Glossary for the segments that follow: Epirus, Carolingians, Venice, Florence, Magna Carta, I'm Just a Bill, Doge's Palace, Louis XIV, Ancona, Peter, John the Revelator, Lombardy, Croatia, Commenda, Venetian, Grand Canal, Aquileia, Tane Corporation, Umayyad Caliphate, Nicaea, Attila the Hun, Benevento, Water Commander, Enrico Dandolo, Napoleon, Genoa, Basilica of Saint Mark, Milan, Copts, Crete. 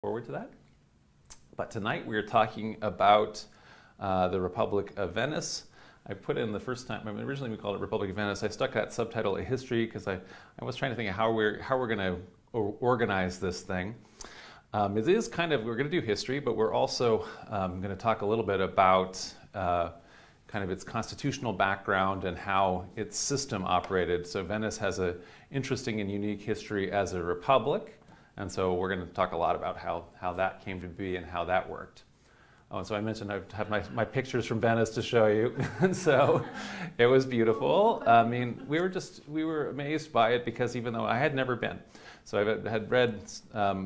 forward to that. But tonight we're talking about the Republic of Venice. I put in the first time, originally we called it Republic of Venice. I stuck that subtitle A History because I was trying to think of how we're going to organize this thing. It is kind of, we're going to do history, but we're also going to talk a little bit about kind of its constitutional background and how its system operated. So Venice has an interesting and unique history as a republic, and so we're going to talk a lot about how that came to be and how that worked. Oh, so I mentioned I have my pictures from Venice to show you, and so it was beautiful. I mean, we were amazed by it because even though I had never been, so I had read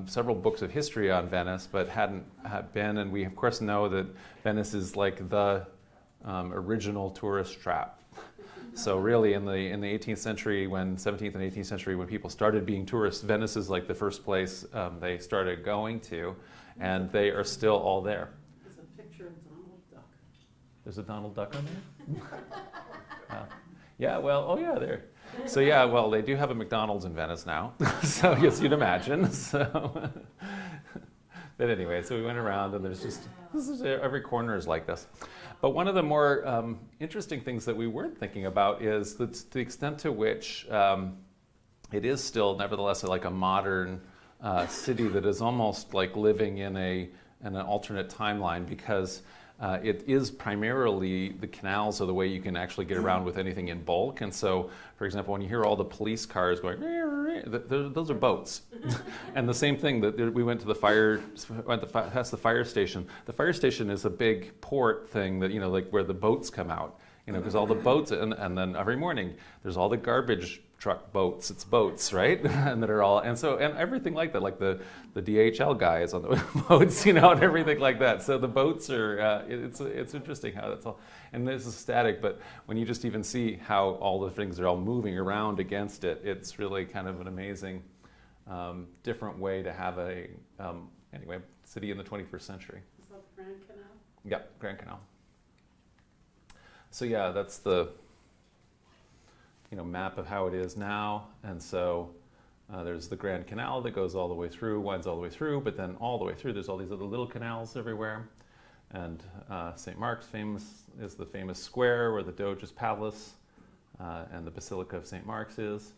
several books of history on Venice, but hadn't been, and we of course know that Venice is like the original tourist trap. So really, in the 18th century, when 17th and 18th century, when people started being tourists, Venice is like the first place they started going to, and they are still all there. There's a Donald Duck on there? Yeah, well, oh yeah, there. So yeah, well, they do have a McDonald's in Venice now. So yes, you'd imagine. So, but anyway, so we went around and there's just, every corner is like this. But one of the more interesting things that we weren't thinking about is the extent to which it is still, nevertheless, like a modern city that is almost like living in an alternate timeline, because it is primarily the canals are the way you can actually get around with anything in bulk. And so, for example, when you hear all the police cars going, those are boats. And the same thing that we went to the fire station. The fire station is a big port thing that, you know, like where the boats come out, you know, because all the boats, and then every morning there's all the garbage truck boats, it's boats, right? And that are all, and so, and everything like that, like the DHL guy is on the boats, you know, and everything like that. So the boats are, it's interesting how that's all, and this is static, but when you just even see how all the things are all moving around against it, it's really kind of an amazing, different way to have a, anyway, city in the 21st century. Is that the Grand Canal? Yeah, Grand Canal. So yeah, that's the, you know, map of how it is now, and so there's the Grand Canal that goes all the way through, winds all the way through, but then all the way through there's all these other little canals everywhere, and St. Mark's is the famous square where the Doge's Palace and the Basilica of Saint Mark's is,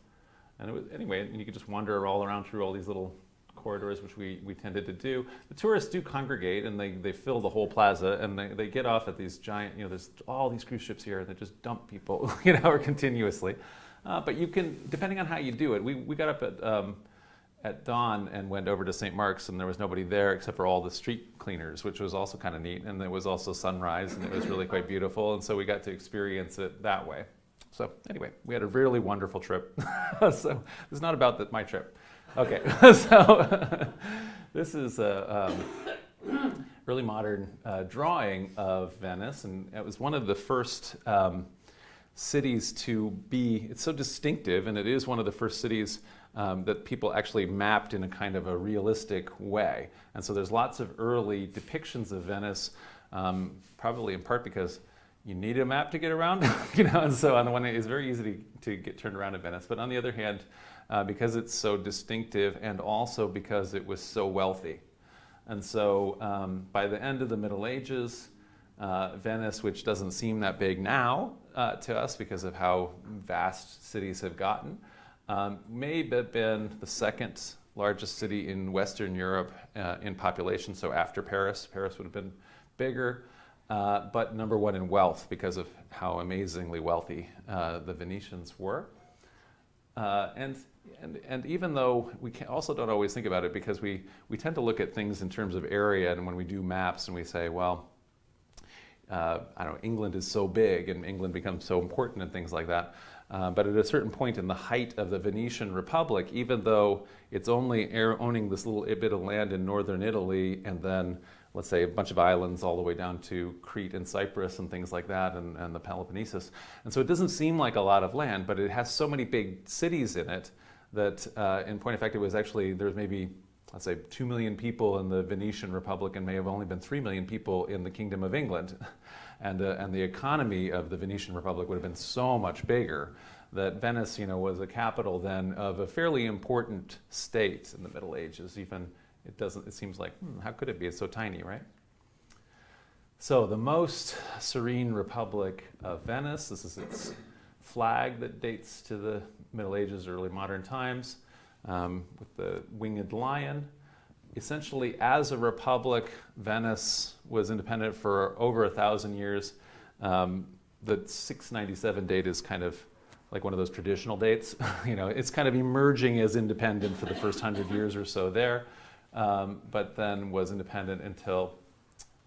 and it was, anyway, you could just wander all around through all these little corridors, which we tended to do. The tourists do congregate, and they fill the whole plaza, and they get off at these giant, you know, there's all these cruise ships here, and they just dump people, you know, or continuously. But you can, depending on how you do it, we got up at dawn and went over to St. Mark's, and there was nobody there except for all the street cleaners, which was also kind of neat, and there was also sunrise, and it was really quite beautiful, and so we got to experience it that way. So anyway, we had a really wonderful trip. So it's not about my trip. Okay, so this is a really modern drawing of Venice, and it was one of the first cities to be, it's so distinctive, and it is one of the first cities that people actually mapped in a kind of a realistic way. And so there's lots of early depictions of Venice, probably in part because you need a map to get around, you know, and so on the one hand, it's very easy to get turned around in Venice, but on the other hand, because it's so distinctive and also because it was so wealthy. And so by the end of the Middle Ages, Venice, which doesn't seem that big now to us because of how vast cities have gotten, may have been the second largest city in Western Europe in population. So after Paris, Paris would have been bigger, but number one in wealth because of how amazingly wealthy the Venetians were. And even though we also don't always think about it because we tend to look at things in terms of area, and when we do maps and we say, well, I don't know, England is so big and England becomes so important and things like that. But at a certain point in the height of the Venetian Republic, even though it's only owning this little bit of land in northern Italy and then, let's say, a bunch of islands all the way down to Crete and Cyprus and things like that, and the Peloponnesus. And so it doesn't seem like a lot of land, but it has so many big cities in it that, in point of fact, it was actually, there's maybe, let's say, 2 million people in the Venetian Republic and may have only been 3 million people in the Kingdom of England. And the economy of the Venetian Republic would have been so much bigger that Venice, you know, was a capital then of a fairly important state in the Middle Ages, even It doesn't, it seems like, how could it be? It's so tiny, right? So the most serene Republic of Venice, this is its flag that dates to the Middle Ages, early modern times, with the winged lion. Essentially, as a republic, Venice was independent for over 1,000 years. The 697 date is kind of like one of those traditional dates. You know, it's kind of emerging as independent for the first 100 years or so there, but then was independent until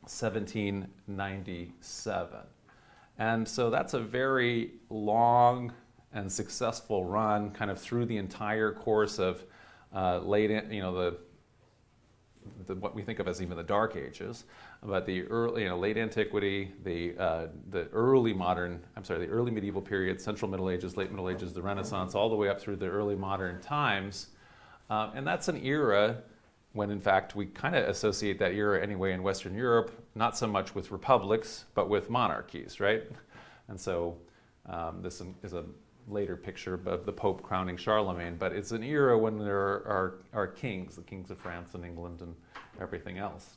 1797. And so that's a very long and successful run, kind of through the entire course of late, you know, what we think of as even the Dark Ages, but the early, you know, late antiquity, the early modern, I'm sorry, the early medieval period, central Middle Ages, late Middle Ages, the Renaissance, all the way up through the early modern times, and that's an era when, in fact, we kind of associate that era anyway in Western Europe, not so much with republics, but with monarchies, right? And so this is a later picture of the Pope crowning Charlemagne, but it's an era when there are kings, the kings of France and England and everything else.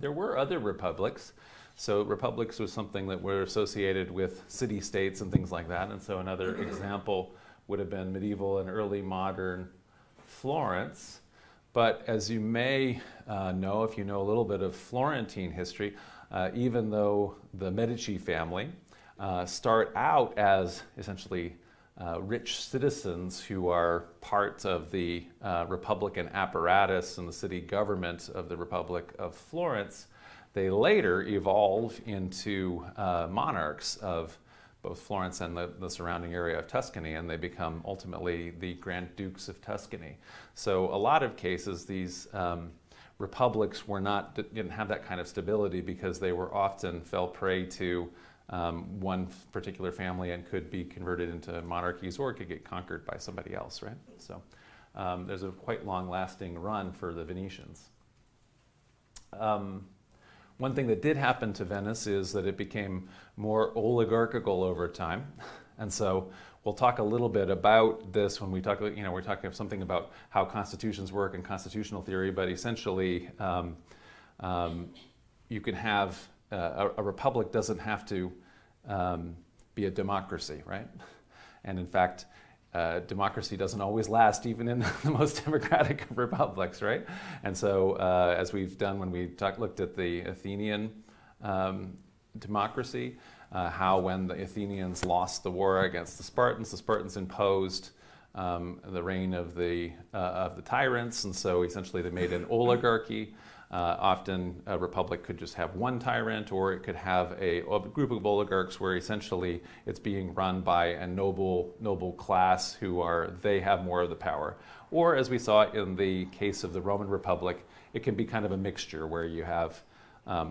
There were other republics. So republics was something that were associated with city-states and things like that. And so another example would have been medieval and early modern Florence. But as you may know, if you know a little bit of Florentine history, even though the Medici family start out as essentially rich citizens who are part of the Republican apparatus and the city government of the Republic of Florence, they later evolve into monarchs of both Florence and the surrounding area of Tuscany, and they become ultimately the Grand Dukes of Tuscany. So a lot of cases, these republics were not, didn't have that kind of stability because they were often fell prey to one particular family and could be converted into monarchies or could get conquered by somebody else, right? So there's a quite long-lasting run for the Venetians. One thing that did happen to Venice is that it became more oligarchical over time. And so we'll talk a little bit about this when we talk, you know, we're talking something about how constitutions work and constitutional theory, but essentially you can have, a republic doesn't have to be a democracy, right? And in fact, democracy doesn't always last, even in the most democratic of republics, right? And so, as we've done when we looked at the Athenian democracy, how when the Athenians lost the war against the Spartans imposed the reign of the tyrants, and so essentially they made an oligarchy. Often a republic could just have one tyrant, or it could have a group of oligarchs where essentially it's being run by a noble class who are, they have more of the power. Or as we saw in the case of the Roman Republic, it can be kind of a mixture where you have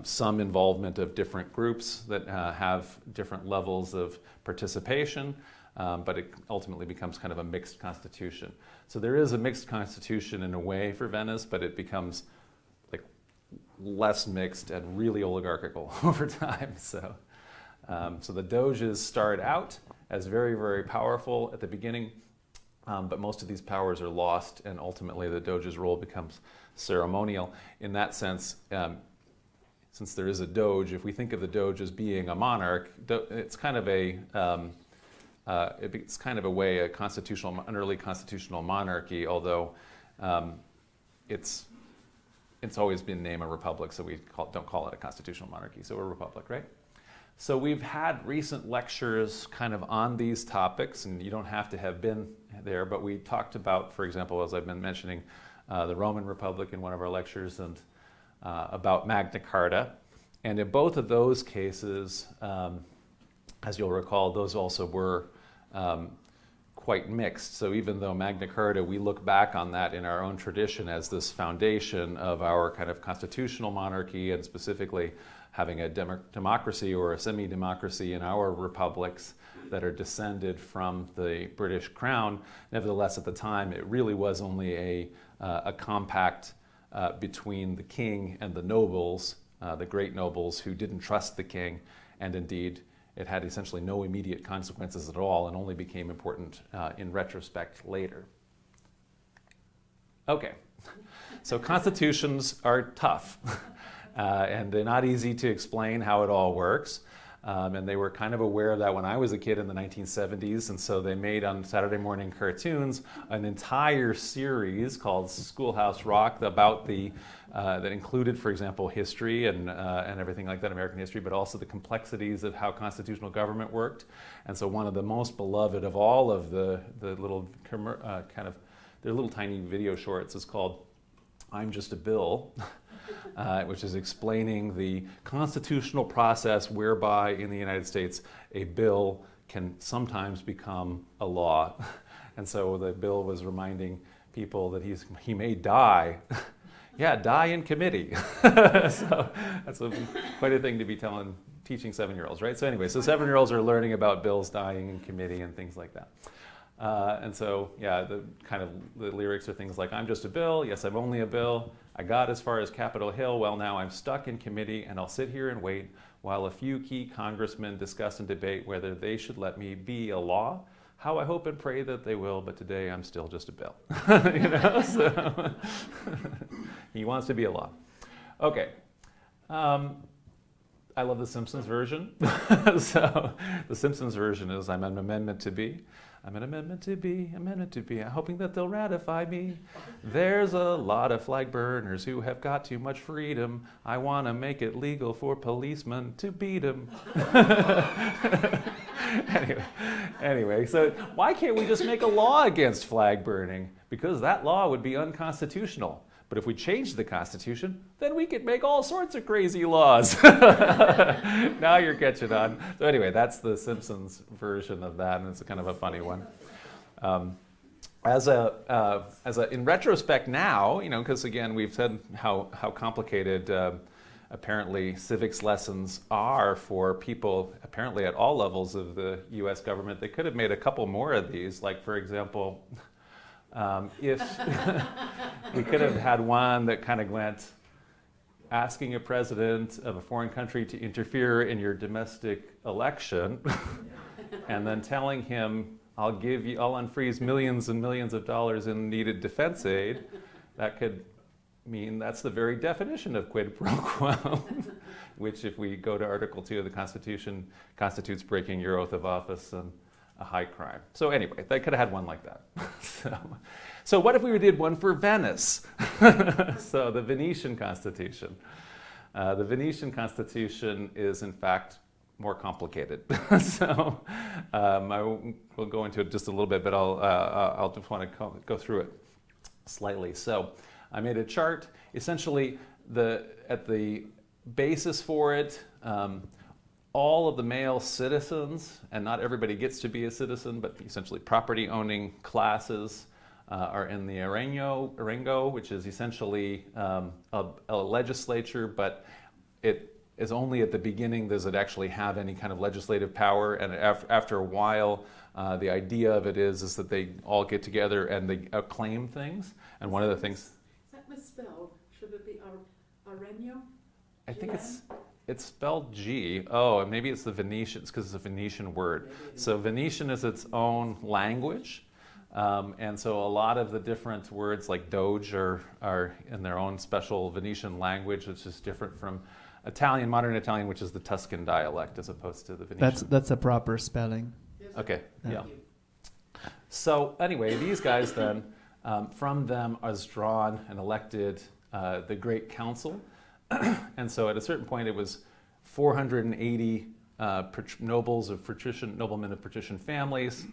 some involvement of different groups that have different levels of participation, but it ultimately becomes kind of a mixed constitution. So there is a mixed constitution in a way for Venice, but it becomes less mixed and really oligarchical over time. So, so the doges start out as very, very powerful at the beginning, but most of these powers are lost, and ultimately the doge's role becomes ceremonial. In that sense, since there is a doge, if we think of the doge as being a monarch, it's kind of a way a constitutional, an early constitutional monarchy. Although it's always been named a republic, so we don't call it a constitutional monarchy, so a republic, right? So we've had recent lectures kind of on these topics, and you don't have to have been there, but we talked about, for example, as I've been mentioning, the Roman Republic in one of our lectures, and about Magna Carta. And in both of those cases, as you'll recall, those also were quite mixed. So even though Magna Carta, we look back on that in our own tradition as this foundation of our kind of constitutional monarchy, and specifically having a democracy or a semi-democracy in our republics that are descended from the British Crown, nevertheless at the time it really was only a compact between the king and the nobles, the great nobles who didn't trust the king, and indeed it had essentially no immediate consequences at all and only became important in retrospect later. Okay, So constitutions are tough, and they're not easy to explain how it all works. And they were kind of aware of that when I was a kid in the 1970s, and so they made on Saturday morning cartoons an entire series called Schoolhouse Rock about the that included, for example, history and everything like that, American history, but also the complexities of how constitutional government worked. And so one of the most beloved of all of the little their little tiny video shorts is called "I'm Just a Bill." Which is explaining the constitutional process whereby in the United States a bill can sometimes become a law. And so the bill was reminding people that he may die. Yeah, die in committee. So that's quite a thing to be teaching 7-year-olds, right? So anyway, so 7-year-olds are learning about bills dying in committee and things like that. And so, yeah, the lyrics are things like, I'm just a bill, yes, I'm only a bill, I got as far as Capitol Hill, well, now I'm stuck in committee, and I'll sit here and wait while a few key congressmen discuss and debate whether they should let me be a law. How I hope and pray that they will, but today I'm still just a bill. You know, so he wants to be a law. Okay. I love The Simpsons version. So The Simpsons version is, I'm an amendment to be. I'm an amendment to be, amendment to be, I'm hoping that they'll ratify me. There's a lot of flag burners who have got too much freedom. I want to make it legal for policemen to beat them. Anyway, so why can't we just make a law against flag burning? Because that law would be unconstitutional. But if we change the Constitution, then we could make all sorts of crazy laws. Now you're catching on. So anyway, that's the Simpsons version of that, and it's kind of a funny one. In retrospect now, you know, because again, we've said how complicated apparently civics lessons are for people apparently at all levels of the U.S. government. They could have made a couple more of these, like for example, if we could have had one that kind of went asking a president of a foreign country to interfere in your domestic election and then telling him, I'll unfreeze millions and millions of dollars in needed defense aid, that could mean that's the very definition of quid pro quo, which if we go to Article 2 of the Constitution, constitutes breaking your oath of office and a high crime. So anyway, they could have had one like that. So what if we did one for Venice? So the Venetian Constitution. The Venetian Constitution is in fact more complicated. So we'll go into it just a little bit, but I'll just want to go through it slightly. So I made a chart. Essentially, at the basis for it, all of the male citizens, and not everybody gets to be a citizen, but essentially property-owning classes are in the Arengo, which is essentially a legislature, but it is only at the beginning does it actually have any kind of legislative power, and after a while, the idea of it is that they all get together and they acclaim things, and one of the things... Is that misspelled? Should it be Arengo? I think it's spelled G. Oh, and maybe it's the Venetians because it's a Venetian word. So Venetian is its own language. And so a lot of the different words like Doge are in their own special Venetian language, which is different from Italian, modern Italian, which is the Tuscan dialect as opposed to the Venetian. That's a proper spelling. Okay, yeah. So anyway, these guys then, from them was drawn and elected the Great Council. And so at a certain point, it was 480 noblemen of patrician families.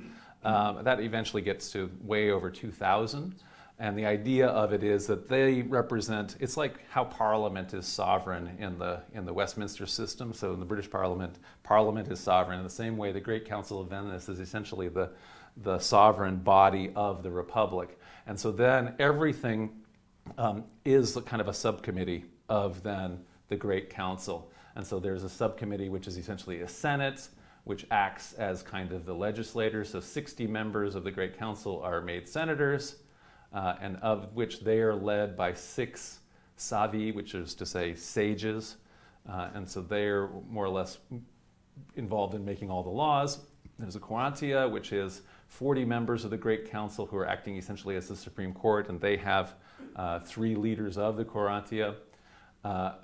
That eventually gets to way over 2,000. And the idea of it is that they represent, it's like how Parliament is sovereign in the Westminster system. So in the British Parliament, Parliament is sovereign. In the same way, the Great Council of Venice is essentially the sovereign body of the Republic. And so then everything is kind of a subcommittee of then the Great Council. And so there's a subcommittee which is essentially a Senate, which acts as kind of the legislator. So 60 members of the Great Council are made senators, and of which they are led by 6 savi, which is to say sages. And so they're more or less involved in making all the laws. There's a Quarantia, which is 40 members of the Great Council who are acting essentially as the Supreme Court, and they have three leaders of the Corantia.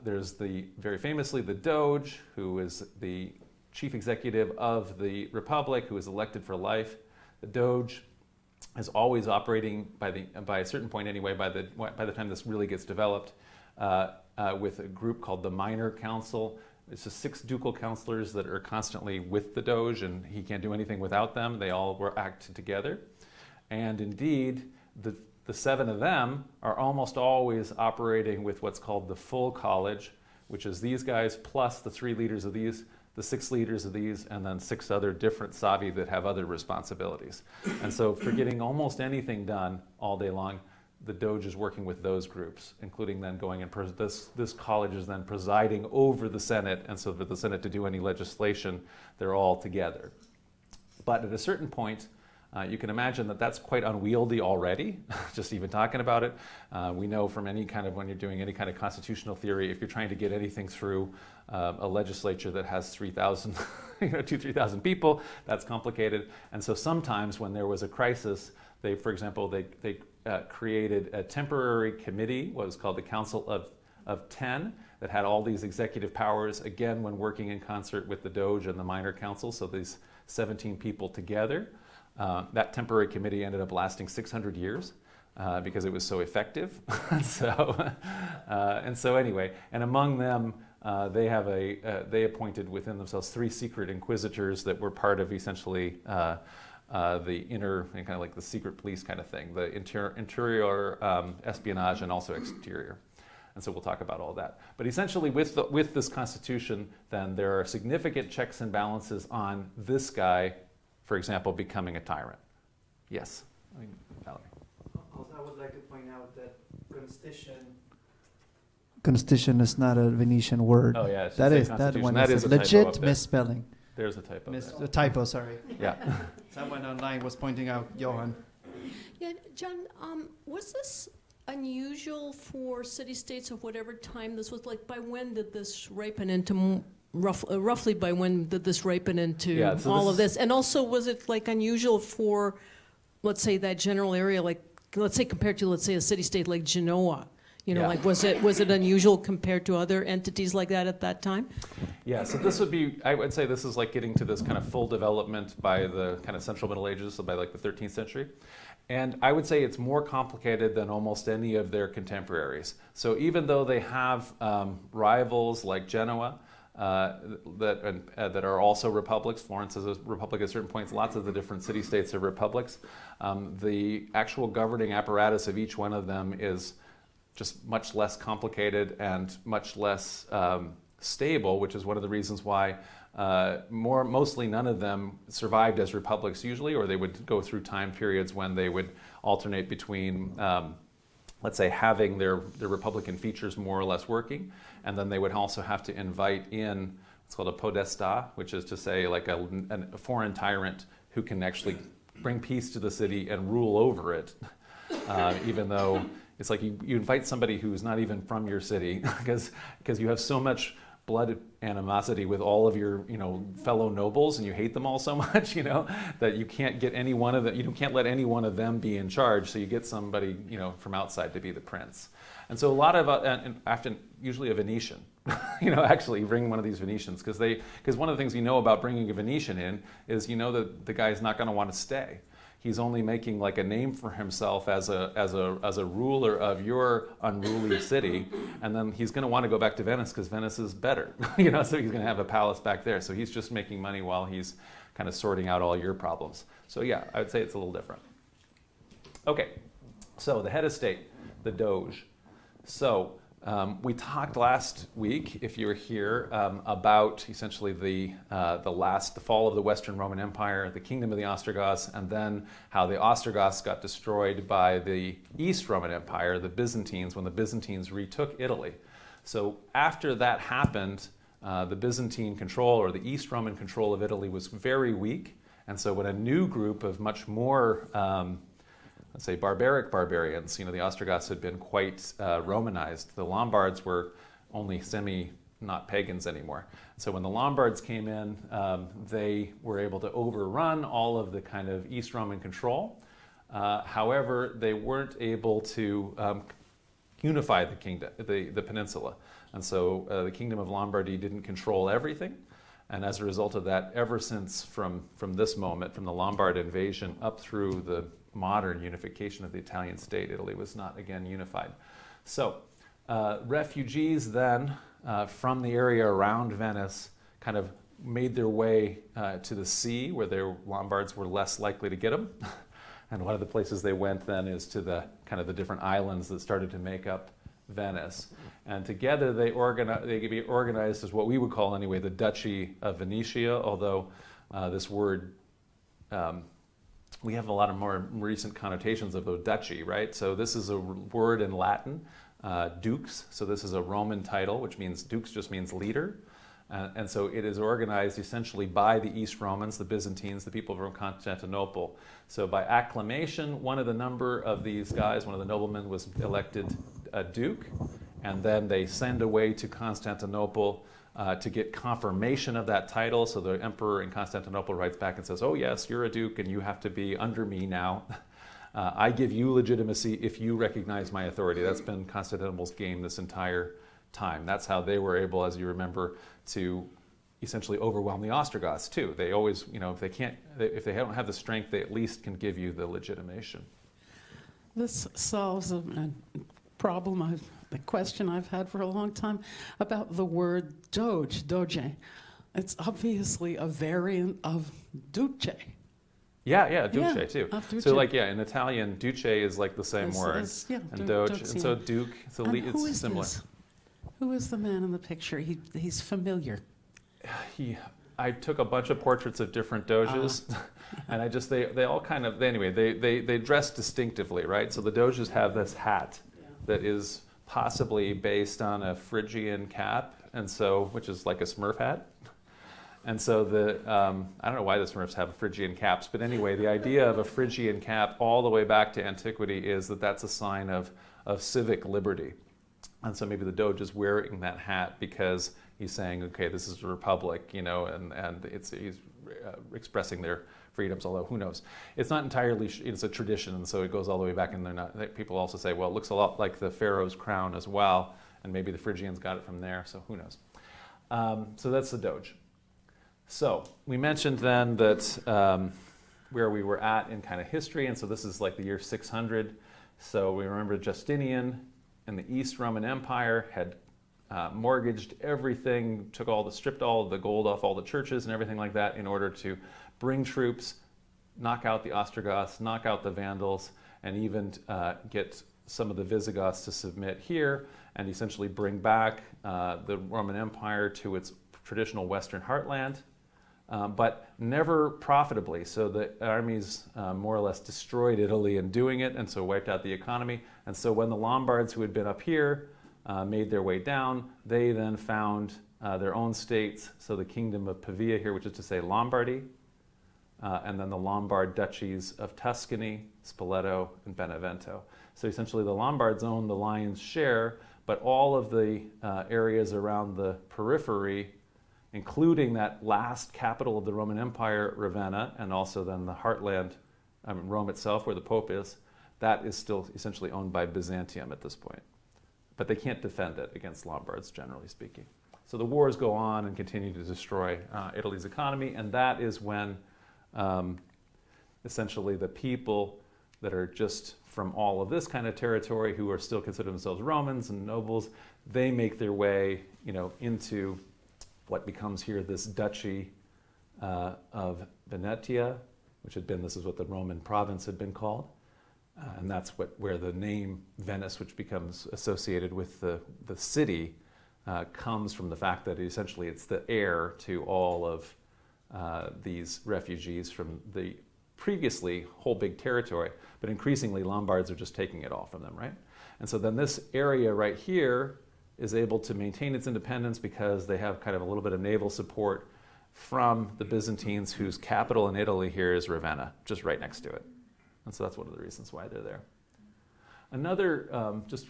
There's very famously the Doge, who is the chief executive of the Republic, who is elected for life. The Doge is always operating by a certain point anyway. By the time this really gets developed, with a group called the Minor Council. It's just 6 ducal councillors that are constantly with the Doge, and he can't do anything without them. They all were acted together, and indeed the 7 of them are almost always operating with what's called the full college, which is these guys plus the 3 leaders of these, the 6 leaders of these, and then 6 other different Savi that have other responsibilities. And so for getting almost anything done all day long, the Doge is working with those groups, including then going and this college is then presiding over the Senate, and so for the Senate to do any legislation, they're all together. But at a certain point, you can imagine that that's quite unwieldy already, just even talking about it. We know from any kind of, when you're doing any kind of constitutional theory, if you're trying to get anything through a legislature that has 3,000, 2,000 to 3,000 people, that's complicated. And so sometimes when there was a crisis, they, for example, they created a temporary committee, what was called the Council of 10, that had all these executive powers, again, when working in concert with the Doge and the Minor Council, so these 17 people together. That temporary committee ended up lasting 600 years because it was so effective. and so anyway, and among them, they appointed within themselves 3 secret inquisitors that were part of essentially the inner, and kind of like the secret police kind of thing, the interior espionage and also exterior. And so we'll talk about all that. But essentially with this constitution, then there are significant checks and balances on this guy, for example, becoming a tyrant. Yes, Valerie. Also, I would like to point out that constitution is not a Venetian word. Oh yeah, that is a legit misspelling. There's a typo. A typo, sorry. Yeah. Someone online was pointing out Johan. Yeah, John, was this unusual for city-states of whatever time this was? Like, by when did this ripen into, roughly by when did this ripen into all of this? And also, was it like unusual for, let's say, that general area, like, let's say compared to, let's say, a city-state like Genoa? You know, like, was it unusual compared to other entities like that at that time? Yeah, so this would be, I would say this is like getting to this kind of full development by the kind of central Middle Ages, so by like the 13th century. And I would say it's more complicated than almost any of their contemporaries. So even though they have rivals like Genoa that are also republics, Florence is a republic at certain points, lots of the different city-states are republics, the actual governing apparatus of each one of them is just much less complicated and much less stable, which is one of the reasons why mostly none of them survived as republics usually, or they would go through time periods when they would alternate between, let's say, having their republican features more or less working, and then they would also have to invite in what's called a podestà, which is to say like a foreign tyrant who can actually bring peace to the city and rule over it, even though it's like you invite somebody who's not even from your city because you have so much blood animosity with all of your fellow nobles, and you hate them all so much that you can't get any one of them, you can't let any one of them be in charge, so you get somebody from outside to be the prince. And so a lot of and often usually a Venetian, actually bring one of these Venetians, because one of the things you know about bringing a Venetian in is that the guy's not going to want to stay. He's only making like a name for himself as a ruler of your unruly city, and then he's going to want to go back to Venice because Venice is better, So he's going to have a palace back there. So he's just making money while he's kind of sorting out all your problems. So yeah, I would say it's a little different. Okay, so the head of state, the Doge. So we talked last week, if you were here, about essentially the fall of the Western Roman Empire, the kingdom of the Ostrogoths, and then how the Ostrogoths got destroyed by the East Roman Empire, the Byzantines, when the Byzantines retook Italy. So after that happened, the Byzantine control, or the East Roman control of Italy, was very weak. And so when a new group of much more let's say barbaric barbarians, the Ostrogoths had been quite Romanized. The Lombards were only not pagans anymore. So when the Lombards came in, they were able to overrun all of the kind of East Roman control. However, they weren't able to unify the kingdom, the peninsula. And so the kingdom of Lombardy didn't control everything. And as a result of that, ever since from this moment, from the Lombard invasion up through the modern unification of the Italian state, Italy was not again unified. So refugees then from the area around Venice kind of made their way to the sea, where the Lombards were less likely to get them. And one of the places they went then is to the kind of the different islands that started to make up Venice. And together they could be organized as what we would call anyway the Duchy of Venetia, although this word, we have a lot of more recent connotations of the duchy, right? So this is a word in Latin, dux. So this is a Roman title, which means dux just means leader. And so it is organized essentially by the East Romans, the Byzantines, the people from Constantinople. So by acclamation, one of the number of these guys, one of the noblemen, was elected a duke, and then they send away to Constantinople to get confirmation of that title. So the emperor in Constantinople writes back and says, oh yes, you're a duke and you have to be under me now. I give you legitimacy if you recognize my authority. That's been Constantinople's game this entire time. That's how they were able, as you remember, to essentially overwhelm the Ostrogoths too. They always, you know, if they don't have the strength, they at least can give you the legitimation. This solves a problem, the question I've had for a long time about the word doge, doge. It's obviously a variant of duce. Yeah, yeah, duce, yeah, too. Duce. So like, yeah, in Italian, duce is like the same word, yeah, and doge, and so duke, so and it's similar. This? Who is the man in the picture? He's familiar. I took a bunch of portraits of different doges, and I just, they all kind of, anyway, they dress distinctively, right? So the doges have this hat that is possibly based on a Phrygian cap, and so, which is like a Smurf hat. And so the, I don't know why the Smurfs have Phrygian caps, but anyway, the idea of a Phrygian cap all the way back to antiquity is that that's a sign of civic liberty. And so maybe the Doge is wearing that hat because he's saying, okay, this is a republic, you know, and he's expressing their freedoms, although who knows. It's not entirely, it's a tradition, and so it goes all the way back, and people also say, well, it looks a lot like the pharaoh's crown as well, and maybe the Phrygians got it from there, so who knows. So that's the Doge. So we mentioned then that where we were at in kind of history, and so this is like the year 600, so we remember Justinian, and the East Roman Empire had mortgaged everything, stripped all the gold off all the churches and everything like that in order to bring troops, knock out the Ostrogoths, knock out the Vandals, and even get some of the Visigoths to submit here and essentially bring back the Roman Empire to its traditional Western heartland, but never profitably. So the armies more or less destroyed Italy in doing it, and so wiped out the economy. And so when the Lombards, who had been up here, made their way down, they then found their own states, so the Kingdom of Pavia here, which is to say Lombardy, and then the Lombard duchies of Tuscany, Spoleto, and Benevento. So essentially the Lombards owned the lion's share, but all of the areas around the periphery, including that last capital of the Roman Empire, Ravenna, and also then the heartland, Rome itself, where the Pope is, that is still essentially owned by Byzantium at this point. But they can't defend it against Lombards, generally speaking. So the wars go on and continue to destroy Italy's economy, and that is when essentially the people that are just from all of this kind of territory, who are still consider themselves Romans and nobles, they make their way, you know, into what becomes here this duchy of Venetia, which had been, this is what the Roman province had been called, and that's where the name Venice, which becomes associated with the city, comes from the fact that essentially it's the heir to all of these refugees from the previously whole big territory, but increasingly Lombards are just taking it all from them, right? And so then this area right here is able to maintain its independence because they have kind of a little bit of naval support from the Byzantines, whose capital in Italy here is Ravenna, just right next to it. And so that's one of the reasons why they're there. Another just,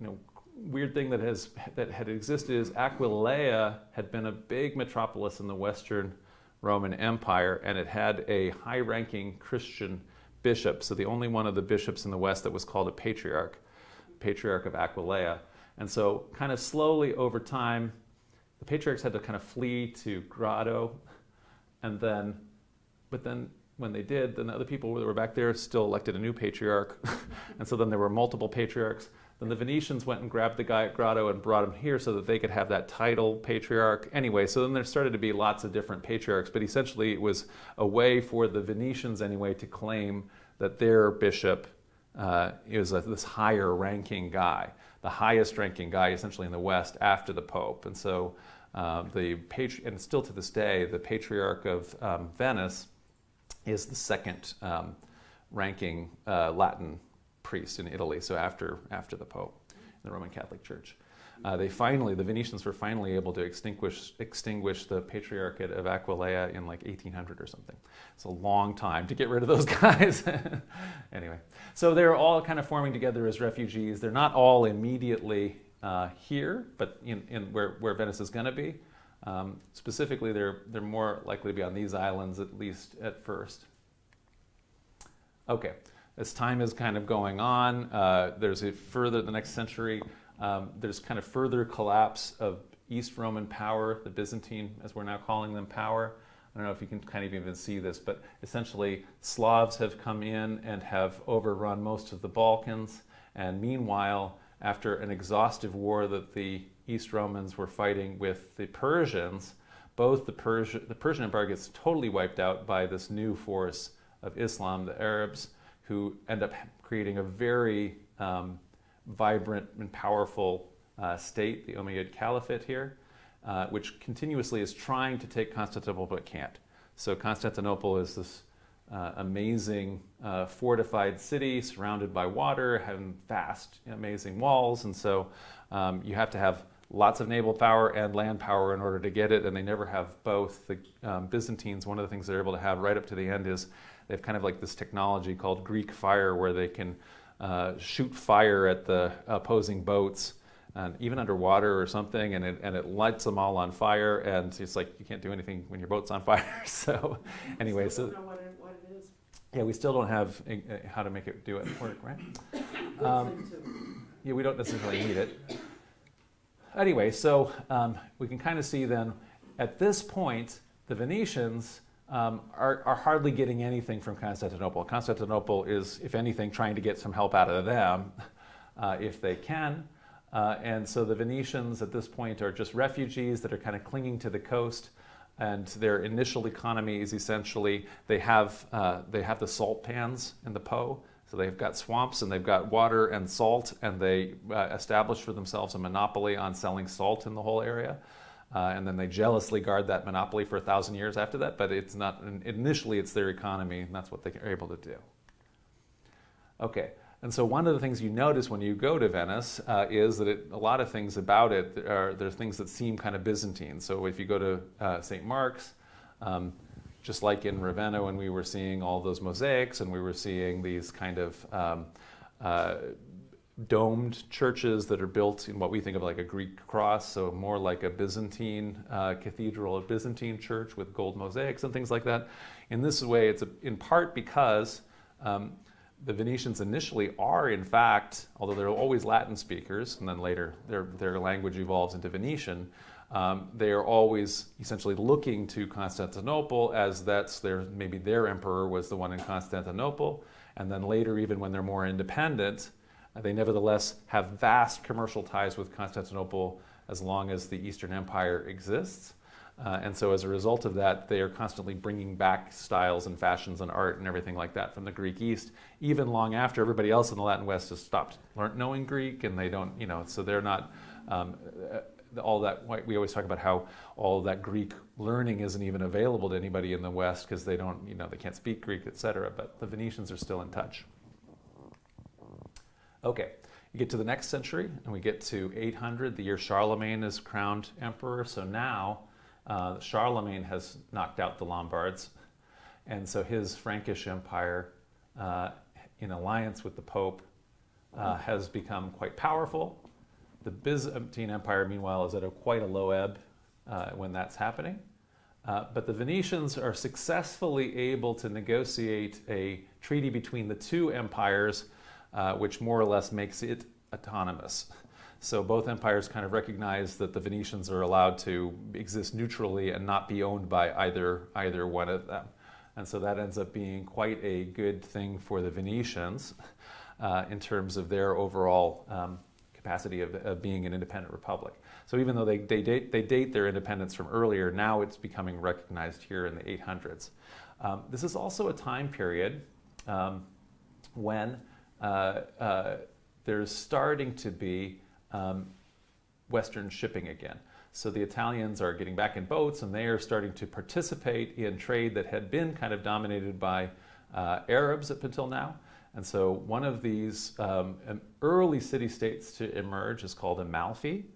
you know, weird thing that had existed is Aquileia had been a big metropolis in the Western Roman Empire, and it had a high-ranking Christian bishop, so the only one of the bishops in the West that was called a patriarch. Patriarch of Aquileia. And so kind of slowly over time, the patriarchs had to kind of flee to Grado. And then, but then when they did, then the other people that were back there still elected a new patriarch. And so then there were multiple patriarchs. Then the Venetians went and grabbed the guy at Grado and brought him here so that they could have that title patriarch. Anyway, so then there started to be lots of different patriarchs, but essentially it was a way for the Venetians anyway to claim that their bishop is this higher ranking guy, the highest ranking guy essentially in the West after the Pope. And so and still to this day, the Patriarch of Venice is the second ranking Latin priest in Italy, so after the Pope in the Roman Catholic Church. The Venetians were finally able to extinguish the Patriarchate of Aquileia in like 1800 or something. It's a long time to get rid of those guys. Anyway, so they're all kind of forming together as refugees. They're not all immediately here, but where Venice is going to be. Specifically, they're more likely to be on these islands, at least at first. Okay. As time is kind of going on, the next century, there's kind of further collapse of East Roman power, the Byzantine, as we're now calling them, power. I don't know if you can kind of even see this, but essentially Slavs have come in and have overrun most of the Balkans. And meanwhile, after an exhaustive war that the East Romans were fighting with the Persians, both the Persian Empire gets totally wiped out by this new force of Islam, the Arabs, who end up creating a very vibrant and powerful state, the Umayyad Caliphate here, which continuously is trying to take Constantinople but can't. So Constantinople is this amazing fortified city surrounded by water, having vast, amazing walls, and so you have to have lots of naval power and land power in order to get it, and they never have both. The Byzantines, one of the things they're able to have right up to the end is they've kind of like this technology called Greek fire, where they can shoot fire at the opposing boats, and even underwater or something, and it lights them all on fire, and it's like you can't do anything when your boat's on fire. So anyway, we still don't know what it is. Yeah, we still don't have how to make it do it work, right? Yeah, we don't necessarily need it. Anyway, so we can kind of see then, at this point, the Venetians are hardly getting anything from Constantinople. Constantinople is, if anything, trying to get some help out of them if they can. And so the Venetians at this point are just refugees that are kind of clinging to the coast, and their initial economy is essentially, they have the salt pans in the Po. So they've got swamps and they've got water and salt, and they establish for themselves a monopoly on selling salt in the whole area. And then they jealously guard that monopoly for 1,000 years after that, but it's not, initially it's their economy, and that's what they are able to do. Okay, and so one of the things you notice when you go to Venice is that a lot of things about it, there are things that seem kind of Byzantine. So if you go to St. Mark's, just like in Ravenna when we were seeing all those mosaics and we were seeing these kind of domed churches that are built in what we think of like a Greek cross, so more like a Byzantine cathedral, a Byzantine church with gold mosaics and things like that. In this way, it's in part because the Venetians initially are, in fact, although they're always Latin speakers, and then later their language evolves into Venetian, they are always essentially looking to Constantinople as that's maybe their emperor was the one in Constantinople, and then later, even when they're more independent, they nevertheless have vast commercial ties with Constantinople as long as the Eastern Empire exists. And so as a result of that, they are constantly bringing back styles and fashions and art and everything like that from the Greek East, even long after everybody else in the Latin West has stopped knowing Greek, and they don't, so they're not, all that, we always talk about how all that Greek learning isn't even available to anybody in the West because they don't, they can't speak Greek, etc. But the Venetians are still in touch. Okay, you get to the next century, and we get to 800, the year Charlemagne is crowned emperor. So now Charlemagne has knocked out the Lombards, and so his Frankish empire, in alliance with the Pope, has become quite powerful. The Byzantine Empire, meanwhile, is at quite a low ebb when that's happening. But the Venetians are successfully able to negotiate a treaty between the two empires, which more or less makes it autonomous. So both empires kind of recognize that the Venetians are allowed to exist neutrally and not be owned by either one of them. And so that ends up being quite a good thing for the Venetians in terms of their overall capacity of being an independent republic. So even though they date their independence from earlier, now it's becoming recognized here in the 800s. This is also a time period when there's starting to be Western shipping again. So the Italians are getting back in boats and they are starting to participate in trade that had been kind of dominated by Arabs up until now. And so one of these early city-states to emerge is called Amalfi.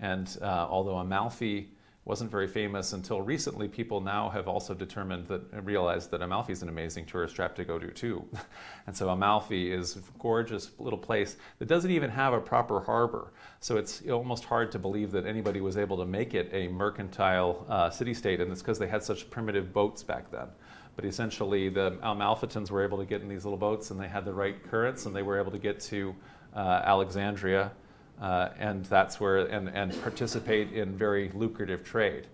And although Amalfi wasn't very famous until recently, people now have also determined that and realized that Amalfi is an amazing tourist trap to go to too. And so Amalfi is a gorgeous little place that doesn't even have a proper harbor. So it's almost hard to believe that anybody was able to make it a mercantile city-state, and it's because they had such primitive boats back then. But essentially the Amalfitans were able to get in these little boats and they had the right currents and they were able to get to Alexandria. And that's where, and participate in very lucrative trade.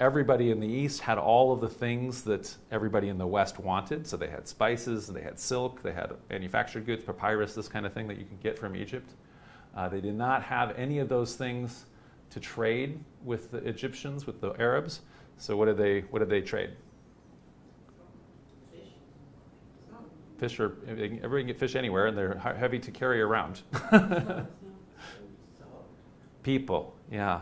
Everybody in the East had all of the things that everybody in the West wanted. So they had spices, they had silk, they had manufactured goods, papyrus, this kind of thing that you can get from Egypt. They did not have any of those things to trade with the Egyptians, with the Arabs. So what did they trade? Fish, or everybody can get fish anywhere, and they're heavy to carry around. People, yeah.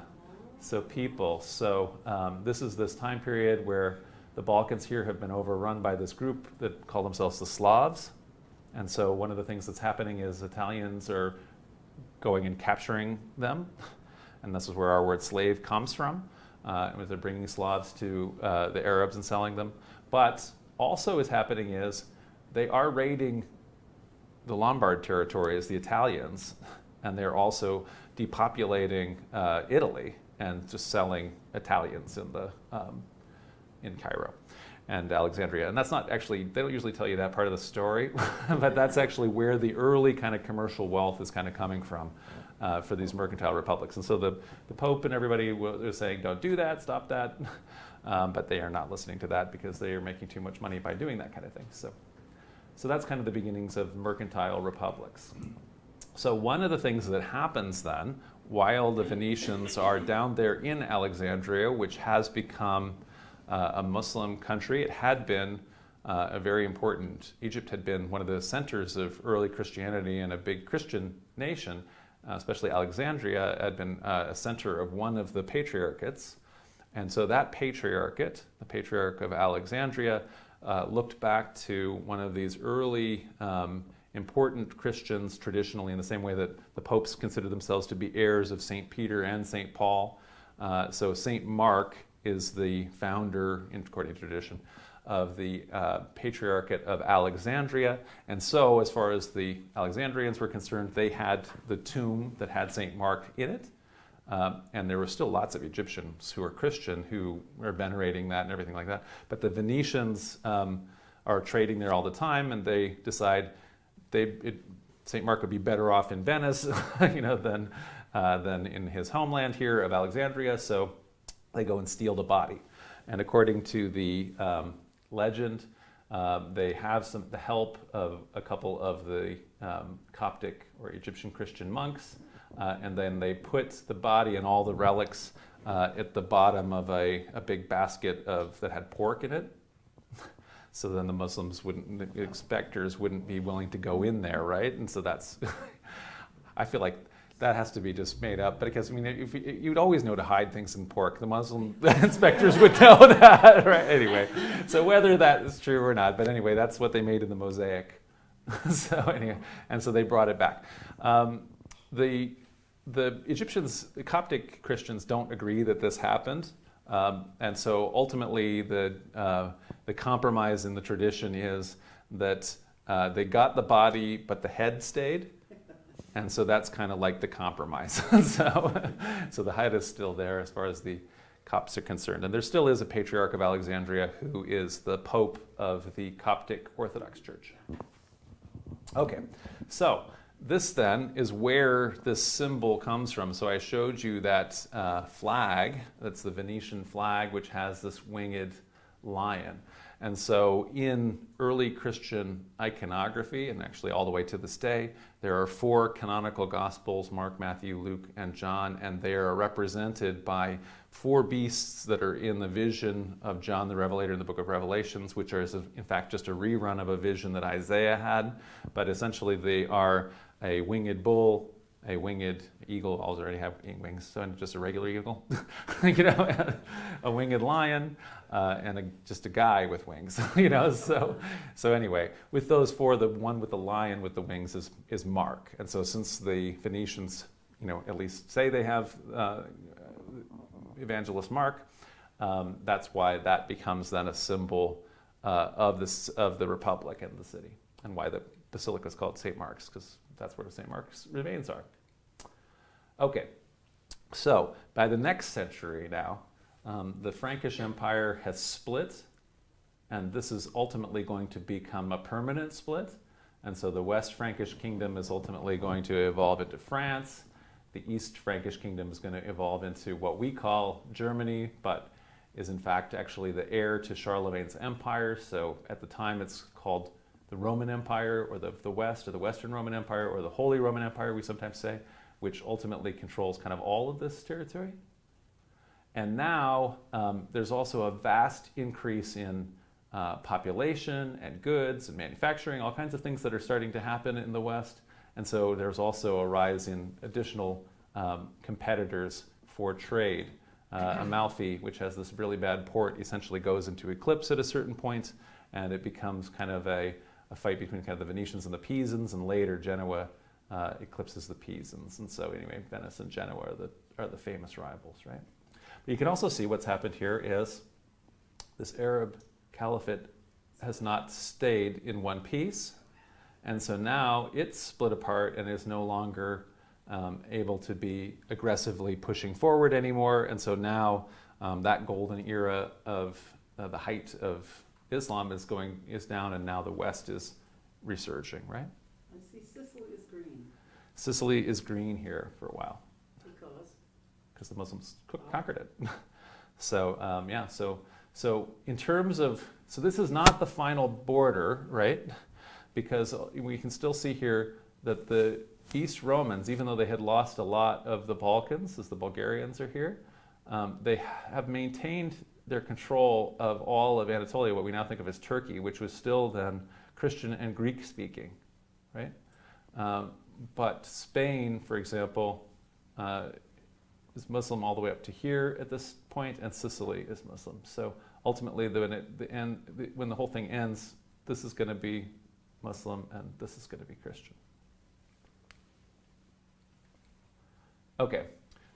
So people. So this is this time period where the Balkans here have been overrun by this group that call themselves the Slavs. And so one of the things that's happening is Italians are going and capturing them. And this is where our word slave comes from. They're bringing Slavs to the Arabs and selling them. But also is happening is they are raiding the Lombard territories, the Italians, and they're also depopulating Italy and just selling Italians in Cairo and Alexandria. And that's not actually, they don't usually tell you that part of the story, but that's actually where the early kind of commercial wealth is kind of coming from for these mercantile republics. And so the Pope and everybody were saying, don't do that, stop that. But they are not listening to that because they are making too much money by doing that kind of thing. So that's kind of the beginnings of mercantile republics. So one of the things that happens then, while the Venetians are down there in Alexandria, which has become a Muslim country, it had been a very important, Egypt had been one of the centers of early Christianity and a big Christian nation, especially Alexandria had been a center of one of the patriarchates. And so that patriarchate, the Patriarch of Alexandria, looked back to one of these early important Christians traditionally in the same way that the popes consider themselves to be heirs of St. Peter and St. Paul. So St. Mark is the founder, according to tradition, of the Patriarchate of Alexandria. And so as far as the Alexandrians were concerned, they had the tomb that had St. Mark in it. And there were still lots of Egyptians who are Christian who were venerating that and everything like that. But the Venetians are trading there all the time, and they decide St. Mark would be better off in Venice, you know, than in his homeland here of Alexandria. So they go and steal the body. And according to the legend, they have the help of a couple of the Coptic or Egyptian Christian monks, and then they put the body and all the relics at the bottom of a big basket that had pork in it. So then the Muslims wouldn't, the expectors wouldn't be willing to go in there, right? And so that's, I feel like that has to be just made up. But because, I mean, you'd always know to hide things in pork. The Muslim inspectors would know that, right? Anyway, so whether that is true or not, but anyway, that's what they made in the mosaic. So anyway, and so they brought it back. The Egyptians, the Coptic Christians don't agree that this happened. And so ultimately the compromise in the tradition is that they got the body but the head stayed, and so that's kind of like the compromise. so the head is still there as far as the Copts are concerned, and there still is a Patriarch of Alexandria who is the Pope of the Coptic Orthodox Church. Okay, so This then is where this symbol comes from. So I showed you that flag, that's the Venetian flag, which has this winged lion. And so in early Christian iconography, and actually all the way to this day, there are four canonical Gospels, Mark, Matthew, Luke, and John, and they are represented by four beasts that are in the vision of John the Revelator in the book of Revelations, which are in fact just a rerun of a vision that Isaiah had, but essentially they are a winged bull, a winged eagle, already have wings, so just a regular eagle, you know, a winged lion, and just a guy with wings, you know. So anyway, with those four, the one with the lion with the wings is Mark. And so since the Phoenicians, you know, at least say they have evangelist Mark, that's why that becomes then a symbol of the Republic and the city, and why the basilica is called St. Mark's, because that's where St. Mark's remains are. Okay, so by the next century now, the Frankish Empire has split, and this is ultimately going to become a permanent split. And so the West Frankish Kingdom is ultimately going to evolve into France. The East Frankish Kingdom is going to evolve into what we call Germany, but is in fact actually the heir to Charlemagne's empire. So at the time it's called the Roman Empire, or the West, or the Western Roman Empire, or the Holy Roman Empire, we sometimes say, which ultimately controls kind of all of this territory. And now there's also a vast increase in population and goods and manufacturing, all kinds of things that are starting to happen in the West. And so there's also a rise in additional competitors for trade. Amalfi, which has this really bad port, essentially goes into eclipse at a certain point, and it becomes kind of a fight between kind of the Venetians and the Pisans, and later Genoa eclipses the Pisans. And so anyway, Venice and Genoa are the famous rivals, right? But you can also see what's happened here is this Arab Caliphate has not stayed in one piece. And so now it's split apart and is no longer able to be aggressively pushing forward anymore. And so now that golden era of the height of Islam is down, and now the West is resurging, right? I see Sicily is green. Sicily is green here for a while. Because? Because the Muslims conquered it. So yeah, so in terms of, so this is not the final border, right? Because we can still see here that the East Romans, even though they had lost a lot of the Balkans, as the Bulgarians are here, they have maintained their control of all of Anatolia, what we now think of as Turkey, which was still then Christian and Greek speaking, right? But Spain, for example, is Muslim all the way up to here at this point, and Sicily is Muslim. So ultimately, when the whole thing ends, this is going to be Muslim and this is going to be Christian. Okay.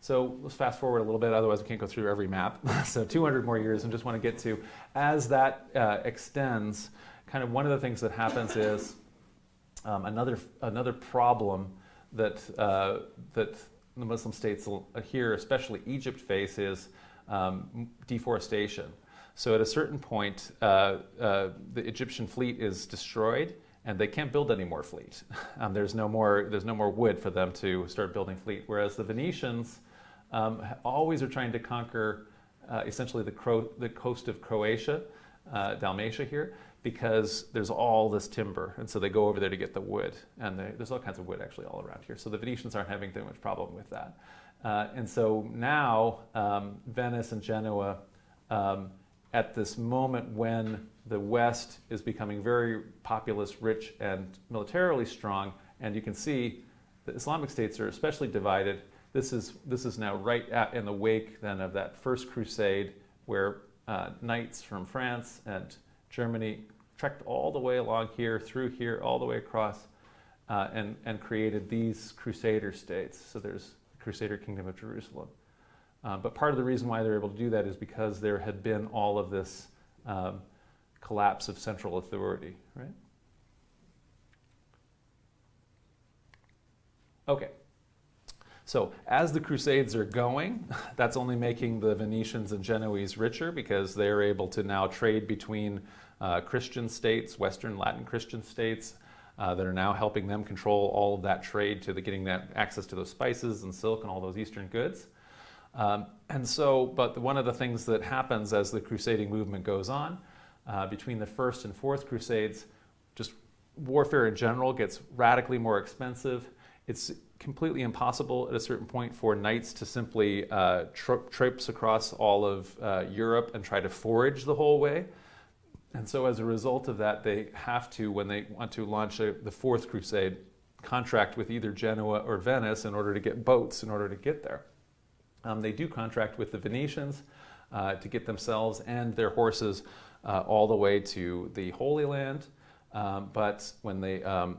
So let's fast forward a little bit, otherwise we can't go through every map. So 200 more years, and just want to get to, as that extends, kind of one of the things that happens is another problem that, that the Muslim states here, especially Egypt, face is deforestation. So at a certain point, the Egyptian fleet is destroyed, and they can't build any more fleet. There's no more wood for them to start building fleet. Whereas the Venetians always are trying to conquer essentially the coast of Croatia, Dalmatia here, because there's all this timber. And so they go over there to get the wood. And there's all kinds of wood actually all around here. So the Venetians aren't having too much problem with that. And so now Venice and Genoa, at this moment when the West is becoming very populous, rich, and militarily strong, and you can see the Islamic states are especially divided. This is now right in the wake then of that first crusade, where knights from France and Germany trekked all the way along here, through here, all the way across, and created these Crusader states. So there's the Crusader Kingdom of Jerusalem. But part of the reason why they're able to do that is because there had been all of this collapse of central authority, right? Okay, so as the Crusades are going, that's only making the Venetians and Genoese richer, because they're able to now trade between Christian states, Western Latin Christian states, that are now helping them control all of that trade to the getting that access to those spices and silk and all those Eastern goods. But one of the things that happens as the crusading movement goes on, between the First and Fourth Crusades, just warfare in general gets radically more expensive. It's completely impossible at a certain point for knights to simply traipse across all of Europe and try to forage the whole way. And so as a result of that, they have to, when they want to launch the Fourth Crusade, contract with either Genoa or Venice in order to get boats in order to get there. They do contract with the Venetians to get themselves and their horses all the way to the Holy Land. But when they, an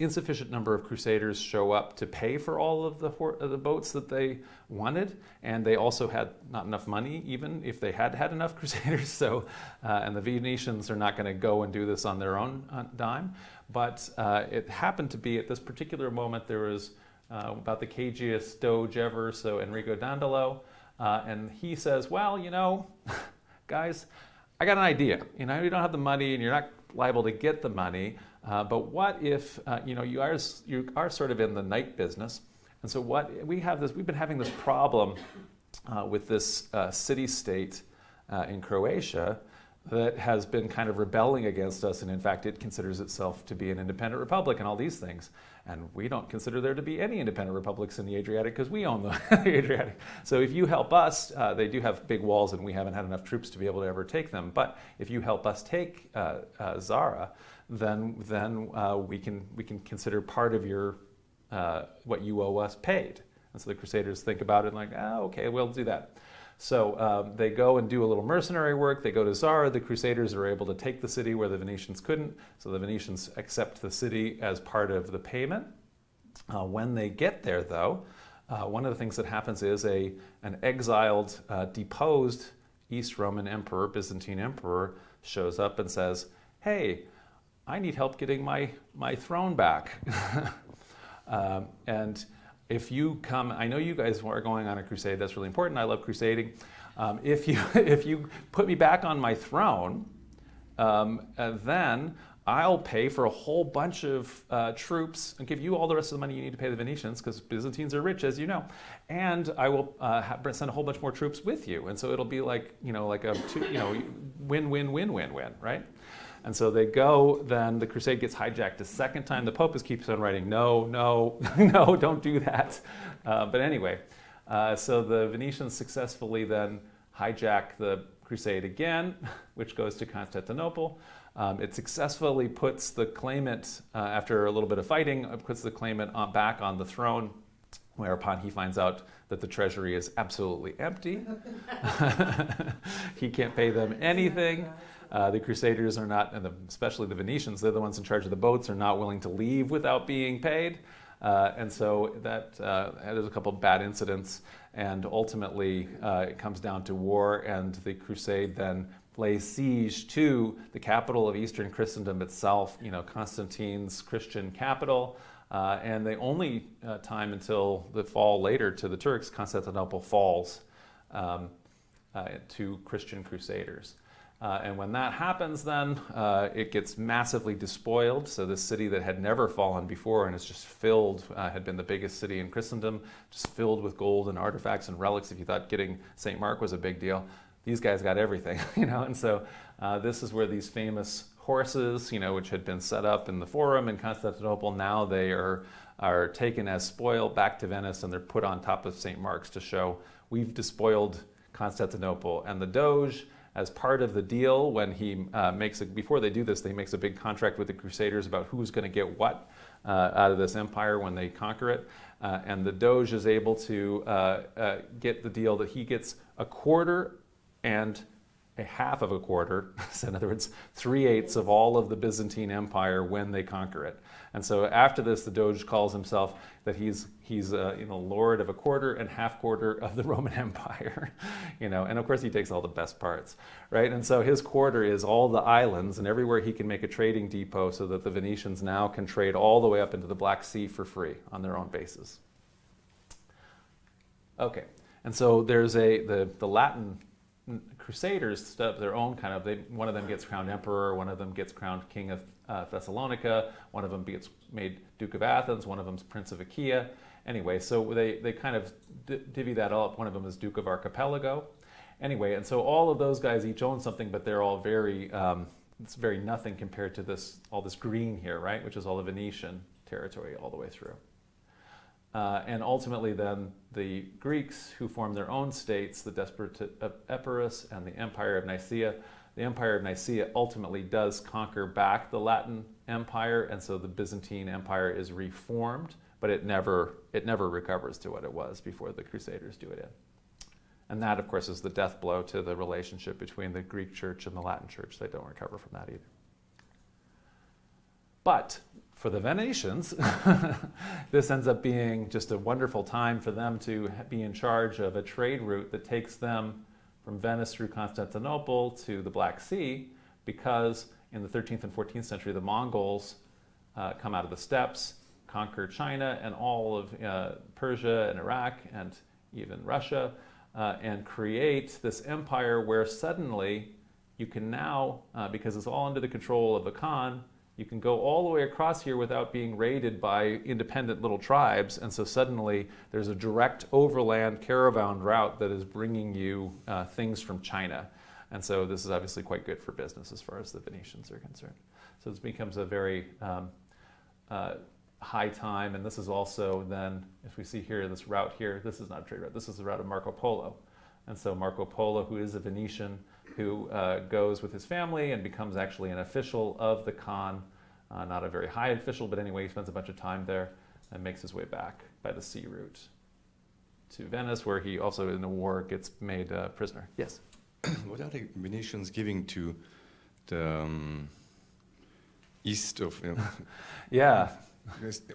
insufficient number of crusaders show up to pay for all of the boats that they wanted, and they also had not enough money, even if they had had enough crusaders. So, and the Venetians are not going to go and do this on their own dime. But it happened to be at this particular moment there was about the cagiest doge ever, so Enrico Dandolo, and he says, "Well, you know, guys, I got an idea. You know, you don't have the money, and you're not liable to get the money, but what if, you know, you are sort of in the knight business, and so what, we've been having this problem with this city-state in Croatia that has been kind of rebelling against us, and in fact it considers itself to be an independent republic and all these things, and we don't consider there to be any independent republics in the Adriatic because we own the Adriatic. So if you help us, they do have big walls and we haven't had enough troops to be able to ever take them, but if you help us take Zara, then we can consider part of your, what you owe us paid." And so the Crusaders think about it and like, "Ah, okay, we'll do that." So they go and do a little mercenary work, they go to Zara, the Crusaders are able to take the city where the Venetians couldn't, so the Venetians accept the city as part of the payment. When they get there though, one of the things that happens is an exiled, deposed East Roman emperor, Byzantine emperor, shows up and says, "Hey, I need help getting my throne back." And if you come, I know you guys are going on a crusade, that's really important, I love crusading. If you put me back on my throne, then I'll pay for a whole bunch of troops and give you all the rest of the money you need to pay the Venetians, because Byzantines are rich, as you know, and I will send a whole bunch more troops with you. And so it'll be like, you know, like a win-win-win-win-win, right? And so they go, then the crusade gets hijacked a second time. The Pope keeps on writing, "No, no, no, don't do that." But anyway, so the Venetians successfully then hijack the crusade again, which goes to Constantinople. It successfully puts the claimant, after a little bit of fighting, puts the claimant back on the throne, whereupon he finds out that the treasury is absolutely empty. He can't pay them anything. The Crusaders are not, and especially the Venetians, they're the ones in charge of the boats, are not willing to leave without being paid. And so that, there's a couple of bad incidents, and ultimately it comes down to war, and the crusade then lays siege to the capital of Eastern Christendom itself, you know, Constantine's Christian capital. And the only time until the fall later to the Turks, Constantinople falls to Christian crusaders. And when that happens then, it gets massively despoiled. So this city that had never fallen before and is just filled, had been the biggest city in Christendom, just filled with gold and artifacts and relics. If you thought getting St. Mark was a big deal, these guys got everything, you know? And so this is where these famous horses, you know, which had been set up in the Forum in Constantinople, now they are taken as spoil back to Venice, and they're put on top of St. Mark's to show we've despoiled Constantinople. And the Doge, as part of the deal, when he before they do this, he makes a big contract with the Crusaders about who's going to get what out of this empire when they conquer it. And the Doge is able to get the deal that he gets a quarter and a half of a quarter, so in other words, 3/8 of all of the Byzantine Empire when they conquer it. And so after this, the Doge calls himself that he's you know, lord of a quarter and half quarter of the Roman Empire, you know, and of course he takes all the best parts, right? And so his quarter is all the islands and everywhere he can make a trading depot, so that the Venetians now can trade all the way up into the Black Sea for free on their own bases. Okay, and so there's the Latin crusaders set up their own kind of, one of them gets crowned emperor, one of them gets crowned king of Thessalonica, one of them gets made Duke of Athens, one of them's Prince of Achaia. Anyway, so they kind of divvy that all up. One of them is Duke of Archipelago. Anyway, and so all of those guys each own something, but they're all very, it's very nothing compared to this, all this green here, right? Which is all the Venetian territory all the way through. And ultimately then the Greeks who formed their own states, the Despot of Epirus and the Empire of Nicaea. The Empire of Nicaea ultimately does conquer back the Latin Empire, and so the Byzantine Empire is reformed, but it never recovers to what it was before the Crusaders do it in. And that, of course, is the death blow to the relationship between the Greek Church and the Latin Church. They don't recover from that either. But for the Venetians, this ends up being just a wonderful time for them to be in charge of a trade route that takes them from Venice through Constantinople to the Black Sea, because in the 13th and 14th century, the Mongols come out of the steppes, conquer China and all of Persia and Iraq and even Russia, and create this empire where suddenly you can now, because it's all under the control of the Khan, you can go all the way across here without being raided by independent little tribes. And so suddenly there's a direct overland caravan route that is bringing you things from China. And so this is obviously quite good for business as far as the Venetians are concerned. So this becomes a very high time. And this is also then, if we see here, this route here, this is not a trade route. This is the route of Marco Polo. And so Marco Polo, who is a Venetian, who goes with his family and becomes actually an official of the Khan, not a very high official, but anyway, he spends a bunch of time there and makes his way back by the sea route to Venice, where he also in the war gets made prisoner. Yes? What are the Venetians giving to the east of... You know, yeah.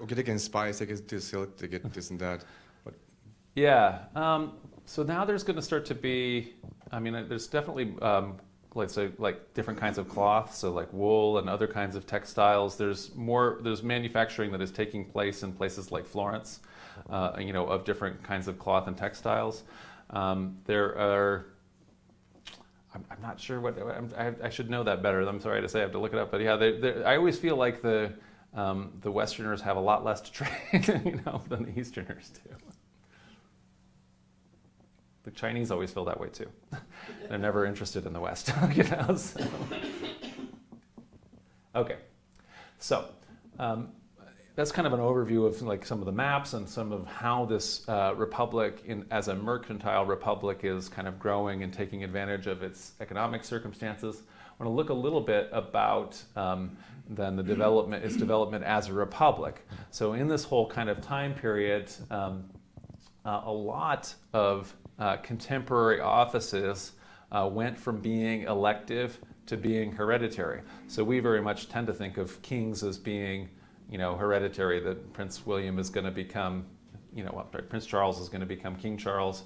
Okay, they get spice, they get the silk, they get this and that. But yeah. So now there's going to start to be, I mean, there's definitely like different kinds of cloth, so like wool and other kinds of textiles. There's manufacturing that is taking place in places like Florence, you know, of different kinds of cloth and textiles. There are, I'm not sure what, I should know that better. I'm sorry to say, I have to look it up. But yeah, I always feel like the Westerners have a lot less to trade, you know, than the Easterners do. The Chinese always feel that way too. They're never interested in the West. You know, so. Okay, so that's kind of an overview of like some of the maps and some of how this republic, as a mercantile republic, is kind of growing and taking advantage of its economic circumstances. I want to look a little bit about then the development, its development as a republic. So in this whole kind of time period, a lot of contemporary offices went from being elective to being hereditary. So we very much tend to think of kings as being, you know, hereditary, that Prince William is going to become, you know, Prince Charles is going to become King Charles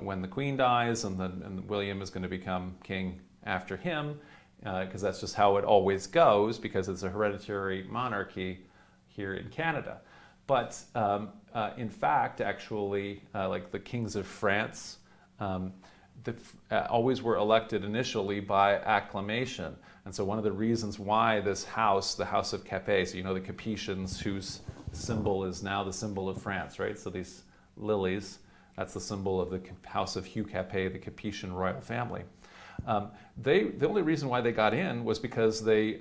when the Queen dies, and then William is going to become king after him, because that's just how it always goes, because it's a hereditary monarchy here in Canada. But in fact, actually, like the kings of France always were elected initially by acclamation. And so one of the reasons why this house, the House of Capet, so you know the Capetians whose symbol is now the symbol of France, right? So these lilies, that's the symbol of the House of Hugh Capet, the Capetian royal family. The only reason why they got in was because they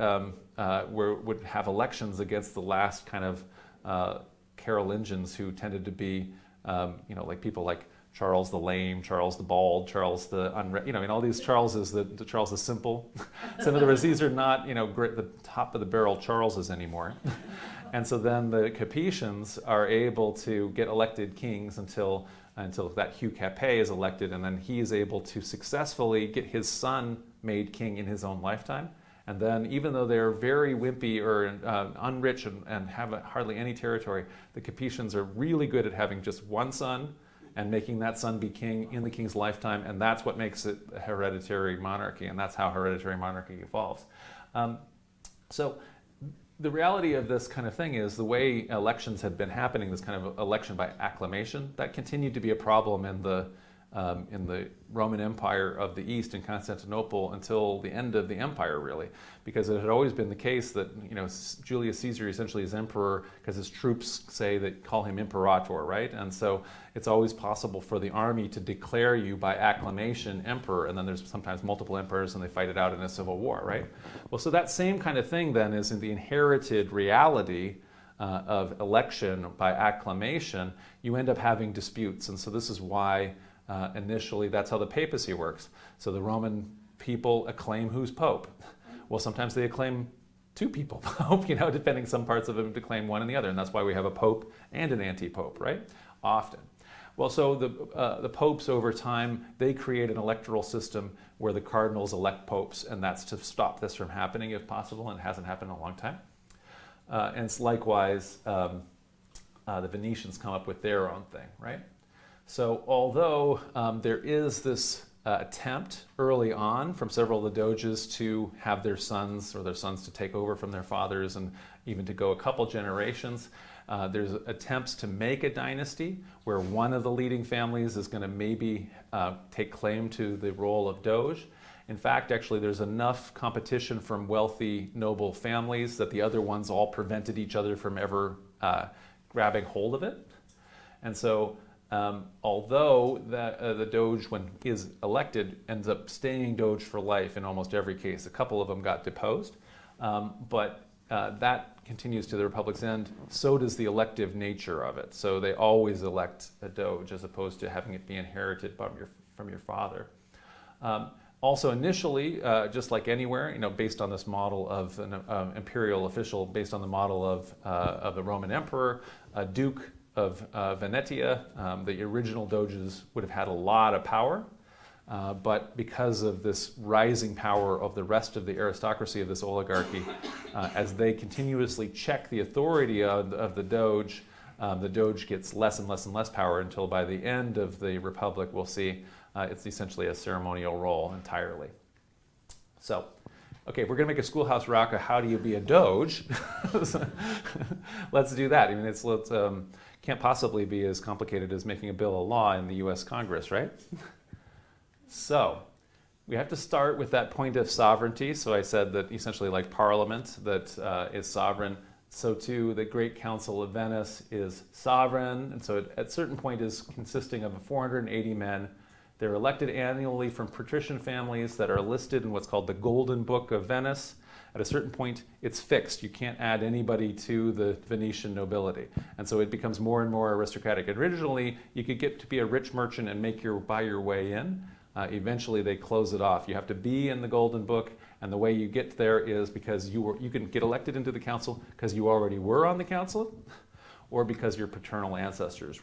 would have elections against the last kind of Carolingians, who tended to be, you know, like people like Charles the Lame, Charles the Bald, Charles the Unre, you know, I mean, all these Charleses, the Charles the Simple. So in other words, these are not, you know, the top of the barrel Charleses anymore. And so then the Capetians are able to get elected kings until that Hugh Capet is elected, and then he is able to successfully get his son made king in his own lifetime. And then, even though they're very wimpy or unrich and have hardly any territory, the Capetians are really good at having just one son and making that son be king in the king's lifetime, and that's what makes it a hereditary monarchy, and that's how hereditary monarchy evolves. So the reality of this kind of thing is the way elections had been happening, this kind of election by acclamation, that continued to be a problem in the in the Roman Empire of the East in Constantinople until the end of the empire, really, because it had always been the case that, you know, Julius Caesar essentially is emperor because his troops say that call him imperator, right? And so it's always possible for the army to declare you by acclamation emperor, and then there's sometimes multiple emperors and they fight it out in a civil war, right? Well, so that same kind of thing then is in the inherited reality of election by acclamation. You end up having disputes, and so this is why initially, that's how the papacy works. So the Roman people acclaim who's pope. Well, sometimes they acclaim two people pope, you know, depending, some parts of them to claim one and the other, and that's why we have a pope and an anti-pope, right? Often. Well, so the popes over time, they create an electoral system where the cardinals elect popes, and that's to stop this from happening if possible, and it hasn't happened in a long time. And it's likewise, the Venetians come up with their own thing, right? So although there is this attempt early on from several of the doges to have their sons, or their sons to take over from their fathers, and even to go a couple generations, there's attempts to make a dynasty where one of the leading families is going to maybe take claim to the role of doge. In fact, actually, there's enough competition from wealthy noble families that the other ones all prevented each other from ever grabbing hold of it. And so although the doge, when he is elected, ends up staying doge for life in almost every case. A couple of them got deposed, but that continues to the Republic's end. So does the elective nature of it. So they always elect a doge as opposed to having it be inherited from your father. Also initially, just like anywhere, you know, based on this model of an imperial official, based on the model of the Roman emperor, a duke of Venetia, the original doges would have had a lot of power, but because of this rising power of the rest of the aristocracy of this oligarchy, as they continuously check the authority of the doge gets less and less and less power until by the end of the Republic, we'll see, it's essentially a ceremonial role entirely. So, okay, we're going to make a Schoolhouse Rock of how do you be a doge. So, let's do that. I mean, it's can't possibly be as complicated as making a bill of law in the U.S. Congress, right? So we have to start with that point of sovereignty. So I said that essentially, like Parliament that is sovereign, so too the Great Council of Venice is sovereign. And so it, at a certain point, is consisting of 480 men. They're elected annually from patrician families that are listed in what's called the Golden Book of Venice. At a certain point, it's fixed. You can't add anybody to the Venetian nobility. And so it becomes more and more aristocratic. And originally, you could get to be a rich merchant and make your, buy your way in. Eventually, they close it off. You have to be in the Golden Book. And the way you get there is because you can get elected into the council because you already were on the council, or because your paternal ancestors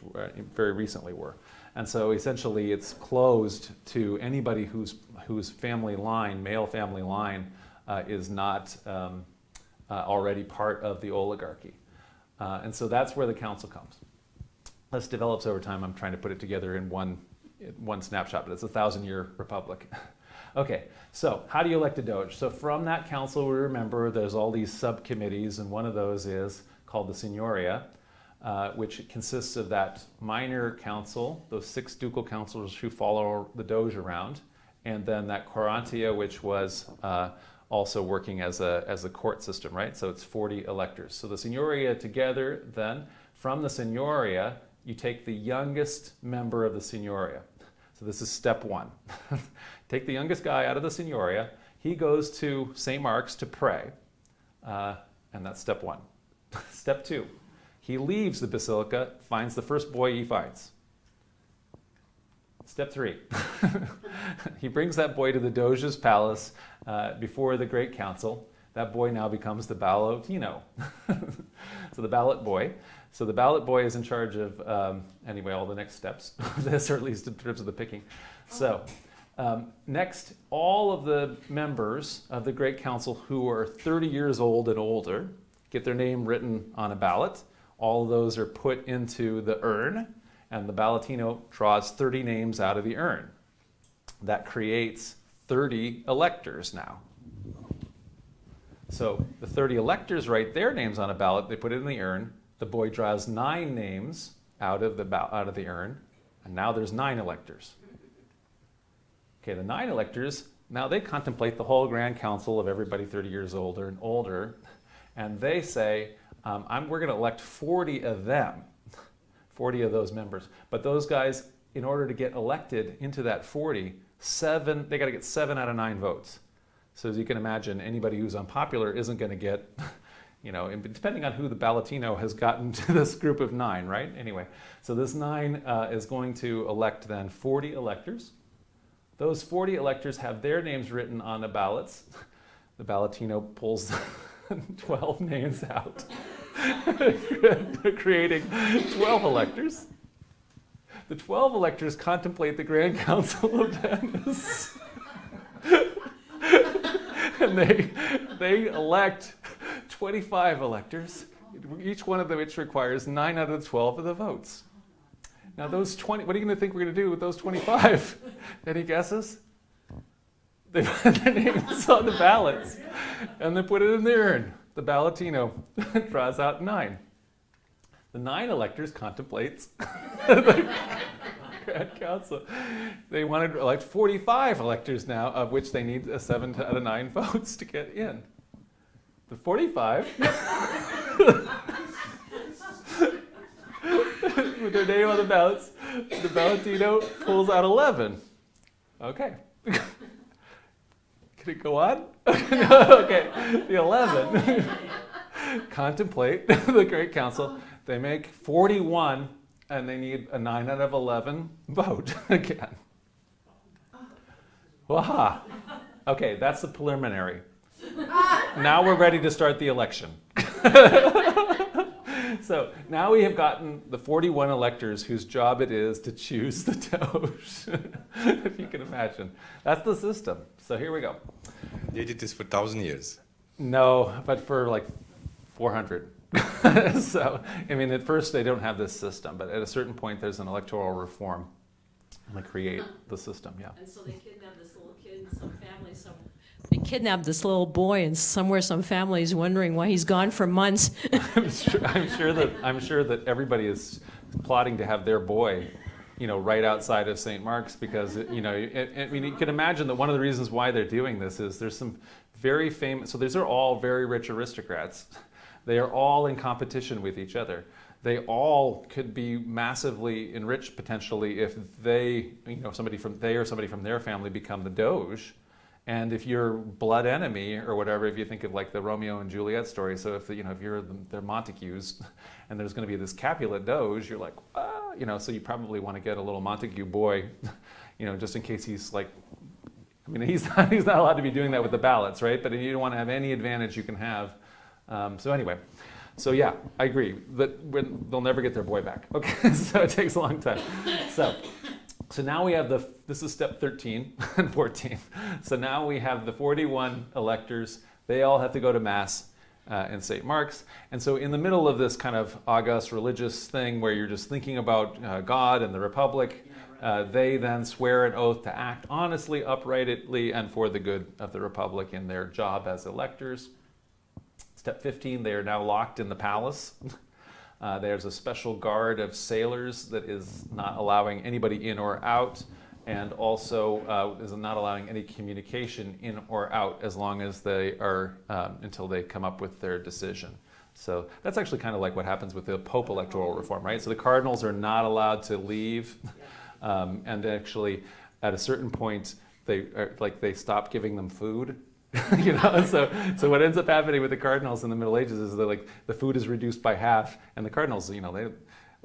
very recently were. And so essentially, it's closed to anybody whose family line, male family line, is not already part of the oligarchy. And so that's where the council comes. This develops over time. I'm trying to put it together in one snapshot, but it's a 1,000-year republic. Okay, so how do you elect a doge? So from that council, we remember there's all these subcommittees, and one of those is called the Signoria, which consists of that minor council, those 6 ducal councilors who follow the doge around, and then that Quarantia, which was also working as a court system, right? So it's 40 electors. So the Signoria together, then, from the Signoria, you take the youngest member of the Signoria. So this is step one. Take the youngest guy out of the Signoria. He goes to St. Mark's to pray, and that's step one. Step two, he leaves the basilica, finds the first boy he finds. Step three, he brings that boy to the Doge's Palace before the Great Council. That boy now becomes the ballotino, so the ballot boy. So the ballot boy is in charge of, anyway, all the next steps of this, or at least in terms of the picking. So next, all of the members of the Great Council who are 30 years old and older get their name written on a ballot. All of those are put into the urn, and the ballotino draws 30 names out of the urn. That creates 30 electors now. So the 30 electors write their names on a ballot, they put it in the urn, the boy draws 9 names out of the urn, And now there's 9 electors. Okay, the 9 electors, now they contemplate the whole Grand Council of everybody 30 years older and older, and they say, we're going to elect 40 of them, 40 of those members. But those guys, in order to get elected into that 40, they got to get 7 out of 9 votes. So as you can imagine, anybody who's unpopular isn't going to get, you know, depending on who the Ballotino has gotten to this group of 9, right? Anyway, so this 9 is going to elect then 40 electors. Those 40 electors have their names written on the ballots. The Ballotino pulls 12 names out, creating 12 electors. The 12 electors contemplate the Grand Council of Venice. And they elect 25 electors. Each one of them which requires 9 out of the 12 of the votes. Now those 20, what are you going to think we're going to do with those 25? Any guesses? They put their names on the ballots and they put it in the urn. The Ballotino draws out 9. The 9 electors contemplates the Grand Council. They wanted to elect 45 electors now, of which they need a 7 out of 9 votes to get in. The 45, with their name on the ballots, the Ballotino pulls out 11. Okay. Can it go on? Okay. The 11 contemplate the Great Council. They make 41, and they need a 9 out of 11 vote again. Waha! Okay, that's the preliminary. Now we're ready to start the election. So now we have gotten the 41 electors whose job it is to choose the Doge, if you can imagine. That's the system. So here we go. They did this for 1,000 years. No, but for like 400. So, I mean, at first they don't have this system, but at a certain point there's an electoral reform to create the system, yeah. And so they kidnapped this little kid in some family somewhere. They kidnapped this little boy and somewhere some family is wondering why he's gone for months. I'm sure that everybody is plotting to have their boy, you know, right outside of St. Mark's because, you know, I mean, you can imagine that one of the reasons why they're doing this is there's some very famous, so these are all very rich aristocrats. They are all in competition with each other. They all could be massively enriched potentially if they, you know, somebody from their family become the Doge. And if you're blood enemy or whatever, if you think of like the Romeo and Juliet story, so if you know if you're the Montagues and there's going to be this Capulet Doge, you're like, ah, you know, so you probably want to get a little Montague boy, you know, just in case he's like, I mean, he's not allowed to be doing that with the ballots, right? But you don't want to have any advantage you can have. So anyway, so yeah, I agree that they'll never get their boy back. Okay, so it takes a long time. So now we have this is step 13 and 14. So now we have the 41 electors. They all have to go to mass in St. Mark's. And so in the middle of this kind of august religious thing where you're just thinking about God and the Republic, they then swear an oath to act honestly, uprightly, and for the good of the Republic in their job as electors. Step 15, they are now locked in the palace. There's a special guard of sailors that is not allowing anybody in or out, and also is not allowing any communication in or out as long as they are, until they come up with their decision. So that's actually kind of like what happens with the Pope electoral reform, right? So the cardinals are not allowed to leave, and actually at a certain point, they stop giving them food. You know, so what ends up happening with the cardinals in the Middle Ages is that like the food is reduced by half, and the cardinals, you know, a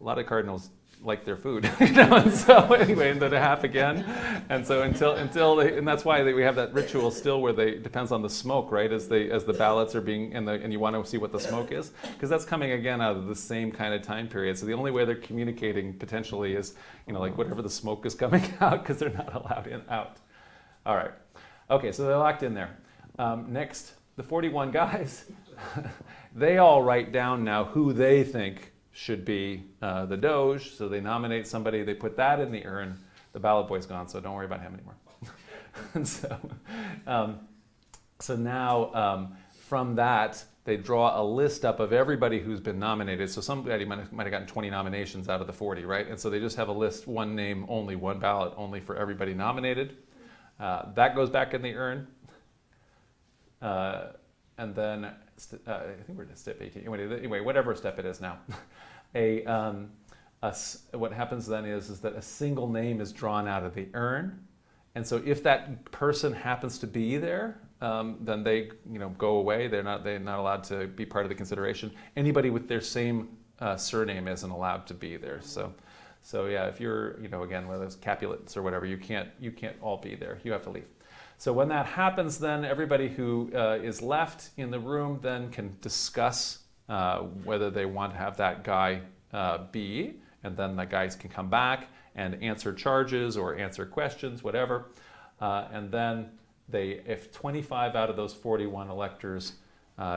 lot of cardinals like their food. You know, and so anyway, and then a half again, and so and that's why we have that ritual still where it depends on the smoke, right? As the ballots are being and you want to see what the smoke is because that's coming again out of the same kind of time period. So the only way they're communicating potentially is you know like whatever the smoke is coming out because they're not allowed in out. All right, okay, so they're locked in there. Next, the 41 guys, they all write down now who they think should be the Doge, so they nominate somebody, they put that in the urn. The ballot boy's gone, so don't worry about him anymore. And so now, from that, they draw a list up of everybody who's been nominated. So somebody might have gotten 20 nominations out of the 40, right? And so they just have a list, one name only, one ballot only for everybody nominated. That goes back in the urn. And then, I think we're at step 18. Anyway, whatever step it is now. What happens then is that a single name is drawn out of the urn. And so if that person happens to be there, then they, go away. They're not allowed to be part of the consideration. Anybody with their same surname isn't allowed to be there. So yeah, if you're, again, one of those Capulets or whatever, you can't all be there. You have to leave. So when that happens, then everybody who is left in the room then can discuss whether they want to have that guy be, and then the guys can come back and answer charges or answer questions, whatever, and then. If 25 out of those 41 electors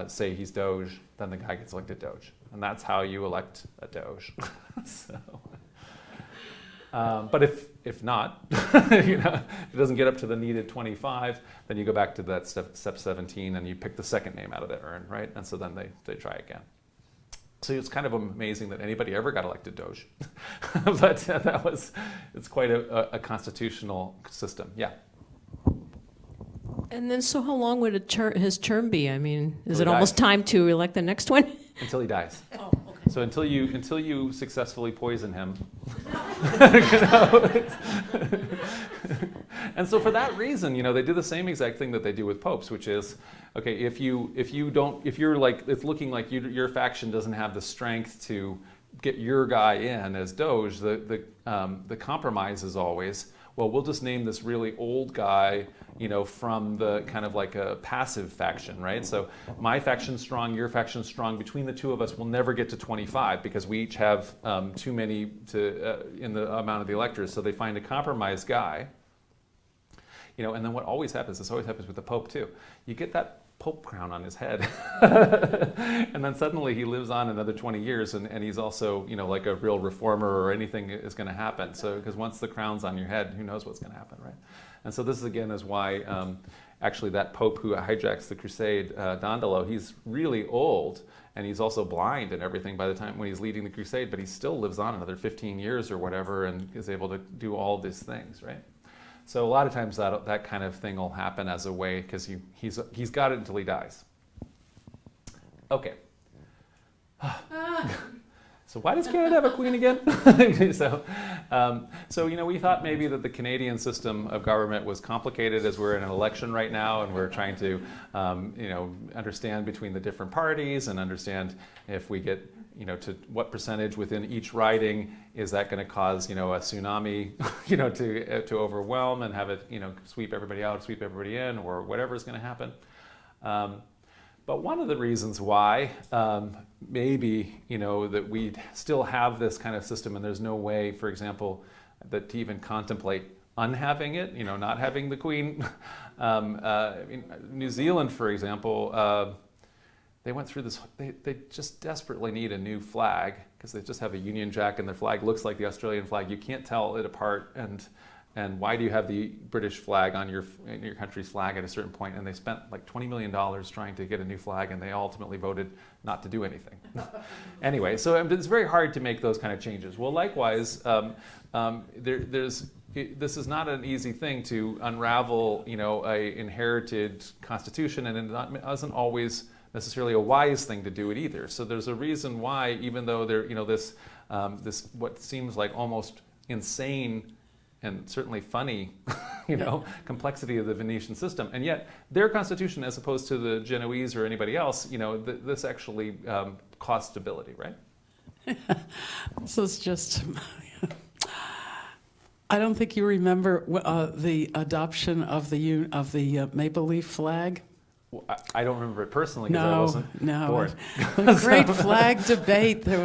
say he's Doge, then the guy gets elected Doge. And that's how you elect a Doge. But if not, if it doesn't get up to the needed 25, then you go back to that step 17 and you pick the second name out of the urn, right? And so then they try again. So it's kind of amazing that anybody ever got elected Doge. But it's quite a constitutional system, yeah. And then, so how long would his term be? I mean, is it almost time to elect the next one? Until he dies. Oh, okay. So until you successfully poison him. And so for that reason, they do the same exact thing that they do with popes, which is, okay, if you're like, it's looking like your faction doesn't have the strength to get your guy in as Doge, the compromise is always, well, we'll just name this really old guy, from the kind of like a passive faction, right? So my faction's strong, your faction's strong. Between the two of us, we'll never get to 25 because we each have too many in the amount of the electors. So they find a compromised guy. And then what always happens, this always happens with the Pope too. You get that Pope crown on his head. And then suddenly he lives on another 20 years and he's also, like a real reformer or anything is going to happen. So, because once the crown's on your head, who knows what's going to happen, right? And so this is why actually that Pope who hijacks the crusade, Dandolo, he's really old and he's also blind and everything by the time when he's leading the crusade, but he still lives on another 15 years or whatever and is able to do all these things, right? So a lot of times that kind of thing will happen as a way, because he's got it until he dies. Okay. So why does Canada have a queen again? So we thought maybe that the Canadian system of government was complicated as we're in an election right now and we're trying to, understand between the different parties and understand if we get, to what percentage within each riding is that going to cause, a tsunami, to overwhelm and have it, sweep everybody out, sweep everybody in, or whatever is going to happen. But one of the reasons why maybe, that we still have this kind of system and there's no way, for example, that to even contemplate unhaving it, not having the queen. In New Zealand, for example, they went through this, they just desperately need a new flag because they just have a Union Jack and their flag looks like the Australian flag. You can't tell it apart and why do you have the British flag on your country's flag at a certain point? And they spent like $20 million trying to get a new flag and they ultimately voted not to do anything. Anyway, so it's very hard to make those kind of changes. Well, likewise, this is not an easy thing to unravel, a inherited constitution and it doesn't always necessarily a wise thing to do it either. So there's a reason why, even though there, this what seems like almost insane and certainly funny, complexity of the Venetian system, and yet their constitution, as opposed to the Genoese or anybody else, this actually cost stability, right? This is just. I don't think you remember the adoption of the maple leaf flag. Well, I don't remember it personally because I wasn't born. The great flag debate, it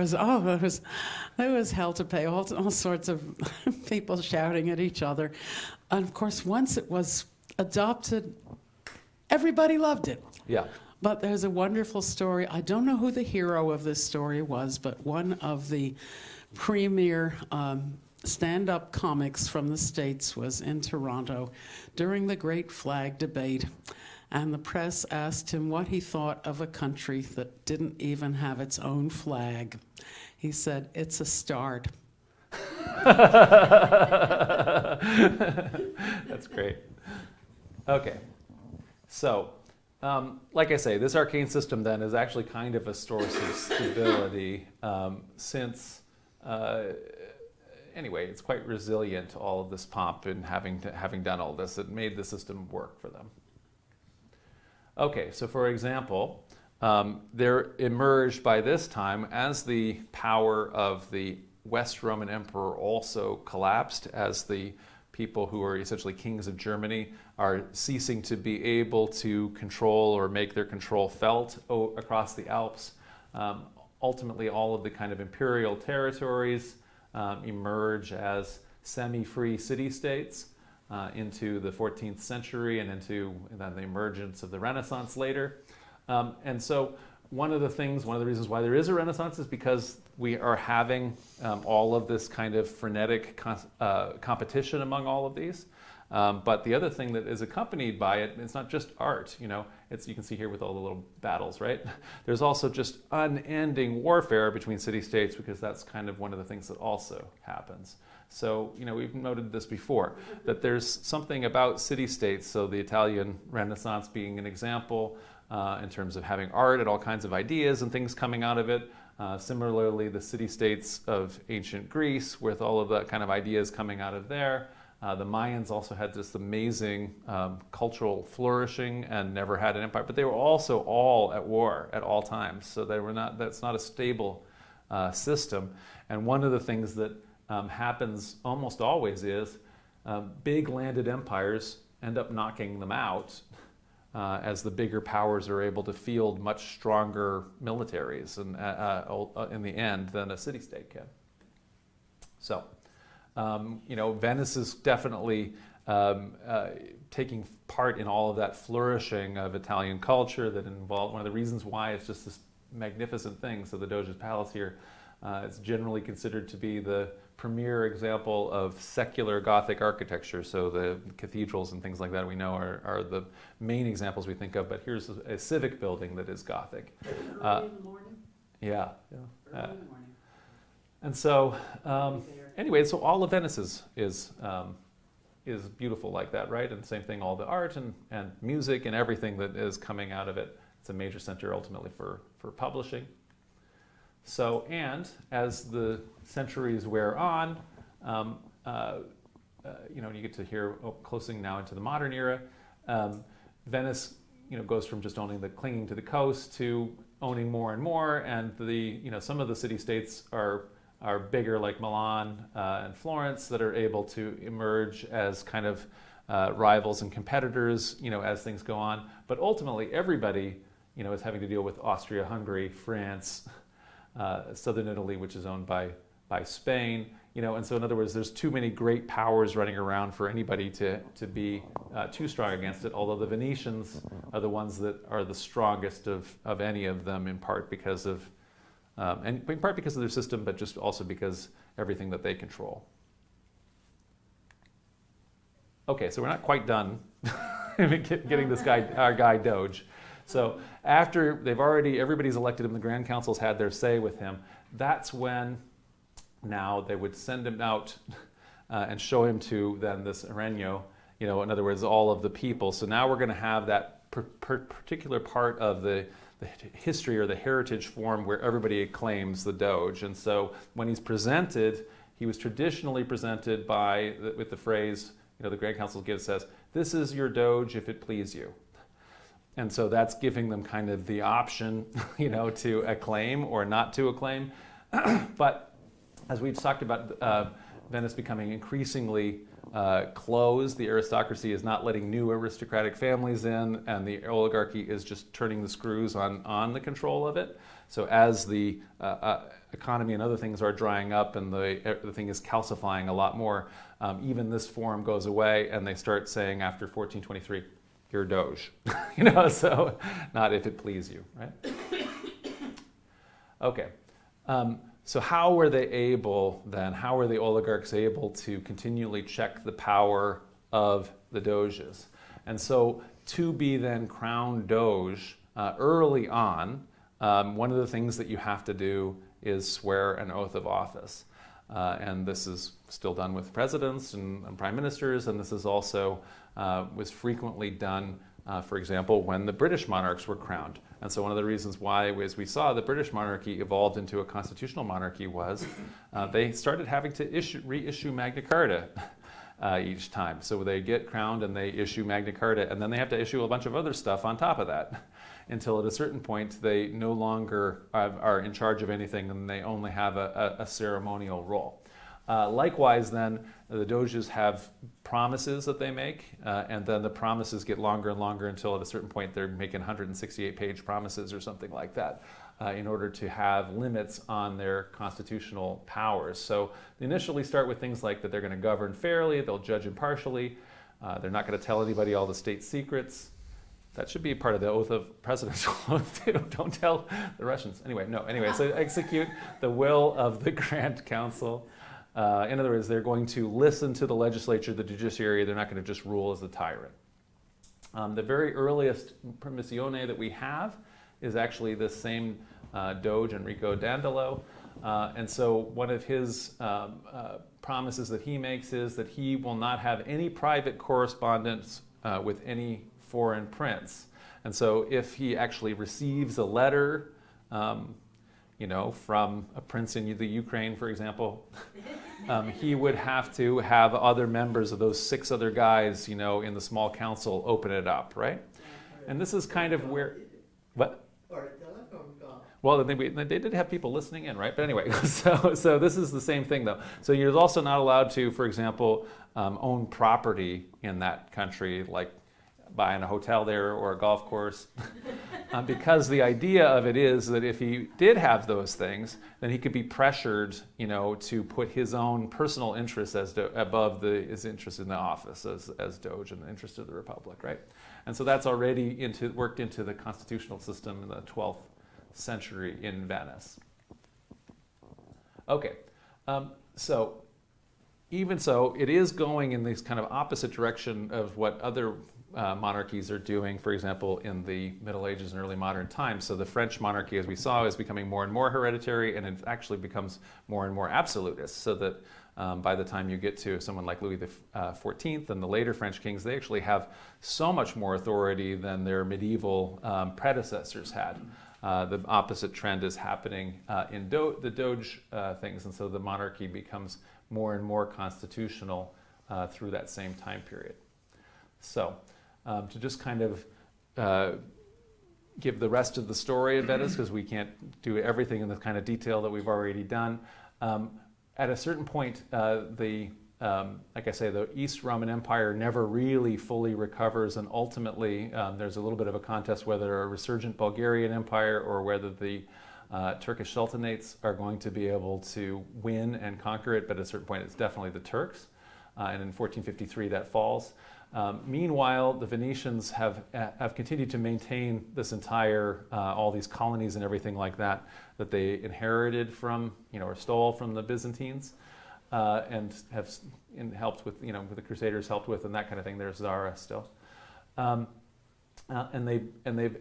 was hell to pay, all sorts of people shouting at each other. And of course, once it was adopted, everybody loved it. Yeah. But there's a wonderful story. I don't know who the hero of this story was, but one of the premier stand-up comics from the States was in Toronto during the great flag debate. and the press asked him what he thought of a country that didn't even have its own flag. He said, "It's a start." That's great. Okay, so like I say, this arcane system then is actually kind of a source of stability since, anyway, it's quite resilient to all of this pomp and having done all this. It made the system work for them. Okay, so for example, there emerged by this time, as the power of the West Roman Emperor also collapsed, as the people who are essentially kings of Germany are ceasing to be able to control or make their control felt across the Alps. Ultimately, all of the kind of imperial territories emerge as semi-free city-states into the 14th century and into then the emergence of the Renaissance later. And so one of the reasons why there is a Renaissance is because we are having all of this kind of frenetic competition among all of these. But the other thing that is accompanied by it, it's not just art, you know, it's, you can see here with all the little battles, right? There's also just unending warfare between city-states, because that's kind of one of the things that also happens. So, you know, we've noted this before, that there's something about city-states, so the Italian Renaissance being an example in terms of having art and all kinds of ideas and things coming out of it. Similarly, the city-states of ancient Greece, with all of that kind of ideas coming out of there. The Mayans also had this amazing cultural flourishing and never had an empire, but they were also all at war at all times. So they were not, that's not a stable system. And one of the things that happens almost always is big landed empires end up knocking them out as the bigger powers are able to field much stronger militaries and, in the end than a city-state can. So. You know, Venice is definitely taking part in all of that flourishing of Italian culture that involved, one of the reasons why it's just this magnificent thing. So the Doge's Palace here, it's generally considered to be the premier example of secular Gothic architecture. So the cathedrals and things like that we know are the main examples we think of, but here's a civic building that is Gothic. Early in the morning? Yeah. Early in the morning. And so, anyway, so all of Venice is beautiful like that, right? And same thing, all the art and music and everything that is coming out of it. It's a major center ultimately for publishing. So, and as the centuries wear on, you know, you get to here, closing now into the modern era, Venice, you know, goes from just owning the, clinging to the coast to owning more and more, and the, you know, some of the city-states are bigger, like Milan and Florence, that are able to emerge as kind of rivals and competitors, you know, as things go on. But ultimately, everybody, you know, is having to deal with Austria-Hungary, France, southern Italy, which is owned by Spain, you know. And so, in other words, there's too many great powers running around for anybody to be too strong against it, although the Venetians are the ones that are the strongest of any of them, in part because of and in part because of their system, but just also because everything that they control. Okay, so we're not quite done getting this guy, our guy Doge. So after they've already, everybody's elected him, the Grand Council's had their say with him, that's when now they would send him out and show him to then this Arengo, you know, in other words, all of the people. So now we're going to have that particular part of the history or the heritage form where everybody acclaims the Doge. And so when he's presented, he was traditionally presented by with the phrase, you know, the Grand Council gives, says, "This is your Doge if it please you." And so that's giving them kind of the option, you know, to acclaim or not to acclaim. But as we've talked about, Venice becoming increasingly closed, the aristocracy is not letting new aristocratic families in, and the oligarchy is just turning the screws on the control of it. So as the economy and other things are drying up and the thing is calcifying a lot more, even this form goes away, and they start saying after 1423, "You're Doge," you know, so not "if it please you," right? Okay. So how were they able then, how were the oligarchs able to continually check the power of the doges? And so to be then crowned Doge early on, one of the things that you have to do is swear an oath of office. And this is still done with presidents and prime ministers, and this is also was frequently done, for example, when the British monarchs were crowned. And so one of the reasons why, as we saw, the British monarchy evolved into a constitutional monarchy was they started having to reissue Magna Carta each time. So they get crowned and they issue Magna Carta, and then they have to issue a bunch of other stuff on top of that, until at a certain point they no longer are in charge of anything and they only have a ceremonial role. Likewise then, the doges have promises that they make, and then the promises get longer and longer until at a certain point they're making 168-page promises or something like that in order to have limits on their constitutional powers. So they initially start with things like that they're going to govern fairly, they'll judge impartially, they're not going to tell anybody all the state secrets. That should be part of the oath of presidential oath too. Don't tell the Russians. Anyway, no, anyway, so execute the will of the Grand Council. In other words, they're going to listen to the legislature, the judiciary. They're not going to just rule as the tyrant. The very earliest permissione that we have is actually this same Doge, Enrico Dandolo. And so one of his promises that he makes is that he will not have any private correspondence with any foreign prince. And so if he actually receives a letter, you know, from a prince in the Ukraine, for example, he would have to have other members of those 6 other guys, you know, in the small council open it up, right? And this is kind of where, what? Or a telephone call. Well, they did have people listening in, right? But anyway, so this is the same thing, though. So you're also not allowed to, for example, own property in that country, like buying a hotel there or a golf course, because the idea of it is that if he did have those things, then he could be pressured, you know, to put his own personal interests as above his interest in the office as Doge and the interest of the Republic, right? And so that's already worked into the constitutional system in the 12th century in Venice. Okay, so even so, it is going in this kind of opposite direction of what other monarchies are doing, for example, in the Middle Ages and early modern times. So the French monarchy, as we saw, is becoming more and more hereditary, and it actually becomes more and more absolutist, so that by the time you get to someone like Louis XIV and the later French kings, they actually have so much more authority than their medieval predecessors had. The opposite trend is happening in the Doge things, and so the monarchy becomes more and more constitutional through that same time period. So to just kind of give the rest of the story of Venice, because we can't do everything in the kind of detail that we've already done. At a certain point, like I say, the East Roman Empire never really fully recovers, and ultimately there's a little bit of a contest whether a resurgent Bulgarian Empire or whether the Turkish Sultanates are going to be able to win and conquer it, but at a certain point it's definitely the Turks, and in 1453 that falls. Meanwhile, the Venetians have continued to maintain this entire, all these colonies and everything like that, that they inherited from, you know, or stole from the Byzantines, and have helped with, you know, the Crusaders helped with and that kind of thing. There's Zara still. And they've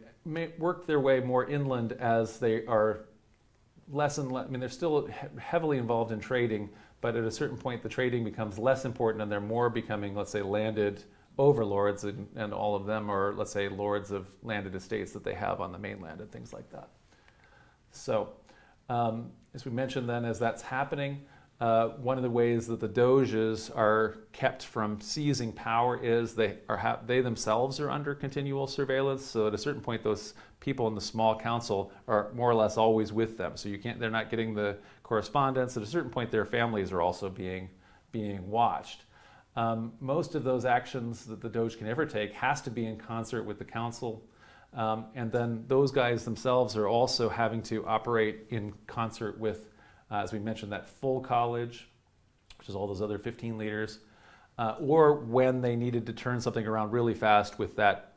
worked their way more inland as they are less and less, I mean, they're still heavily involved in trading, but at a certain point the trading becomes less important and they're more becoming, let's say, landed overlords, and all of them are, let's say, lords of landed estates that they have on the mainland and things like that. So as we mentioned then, as that's happening, one of the ways that the doges are kept from seizing power is they themselves are under continual surveillance. So at a certain point, those people in the small council are more or less always with them. So you can't, they're not getting the correspondence. At a certain point, their families are also being watched. Most of those actions that the doge can ever take has to be in concert with the council. And then those guys themselves are also having to operate in concert with, as we mentioned, that full college, which is all those other 15 leaders, or when they needed to turn something around really fast with that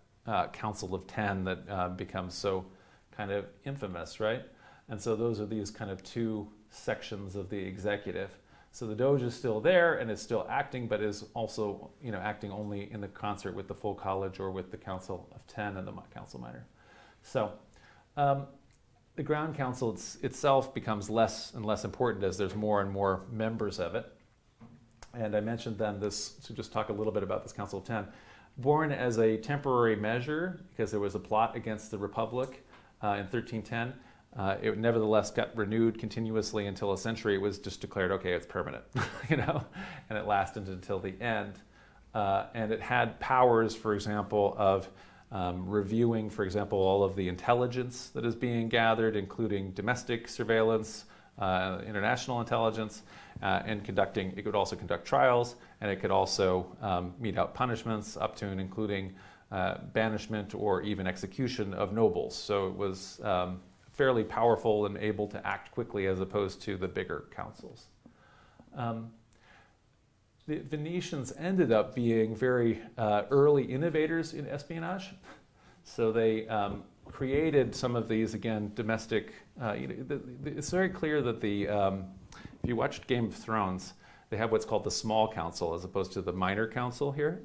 council of 10 that becomes so kind of infamous, right? And so those are these kind of two sections of the executive. So the Doge is still there and is still acting, but is also, you know, acting only in the concert with the full college or with the Council of Ten and the Council Minor. So the Grand Council itself becomes less and less important as there's more and more members of it. And I mentioned then this, to just talk a little bit about this Council of Ten, born as a temporary measure because there was a plot against the Republic in 1310. It nevertheless got renewed continuously until a century. It was just declared, okay, it's permanent, you know, and it lasted until the end. And it had powers, for example, of reviewing, for example, all of the intelligence that is being gathered, including domestic surveillance, international intelligence, and conducting, it could also conduct trials, and it could also mete out punishments up to and including banishment or even execution of nobles. So it was fairly powerful and able to act quickly as opposed to the bigger councils. The Venetians ended up being very early innovators in espionage. So they created some of these, again, domestic, it's very clear that the, if you watched Game of Thrones, they have what's called the small council as opposed to the minor council here.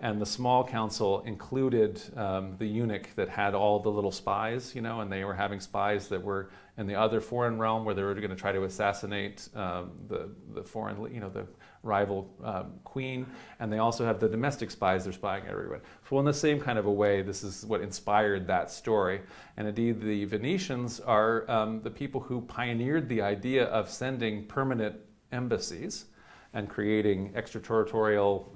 And the small council included the eunuch that had all the little spies, you know, and they were having spies that were in the other foreign realm where they were going to try to assassinate the foreign, you know, the rival queen. And they also have the domestic spies, they're spying everyone. So in the same kind of a way, this is what inspired that story. And indeed, the Venetians are the people who pioneered the idea of sending permanent embassies and creating extraterritorial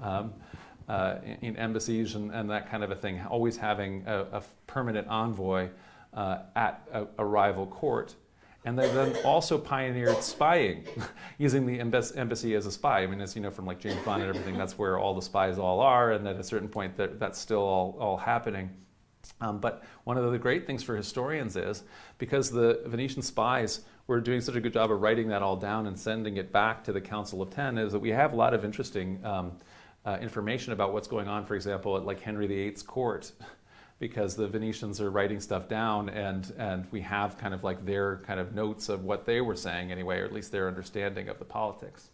in embassies and that kind of a thing, always having a permanent envoy at a rival court. And they then also pioneered spying, using the embassy as a spy. I mean, as you know from like James Bond and everything, that's where all the spies all are, and at a certain point that's still all happening. But one of the great things for historians is, because the Venetian spies were doing such a good job of writing that all down and sending it back to the Council of Ten, is that we have a lot of interesting information about what's going on, for example, at like Henry VIII's court, because the Venetians are writing stuff down and we have kind of like their kind of notes of what they were saying anyway, or at least their understanding of the politics.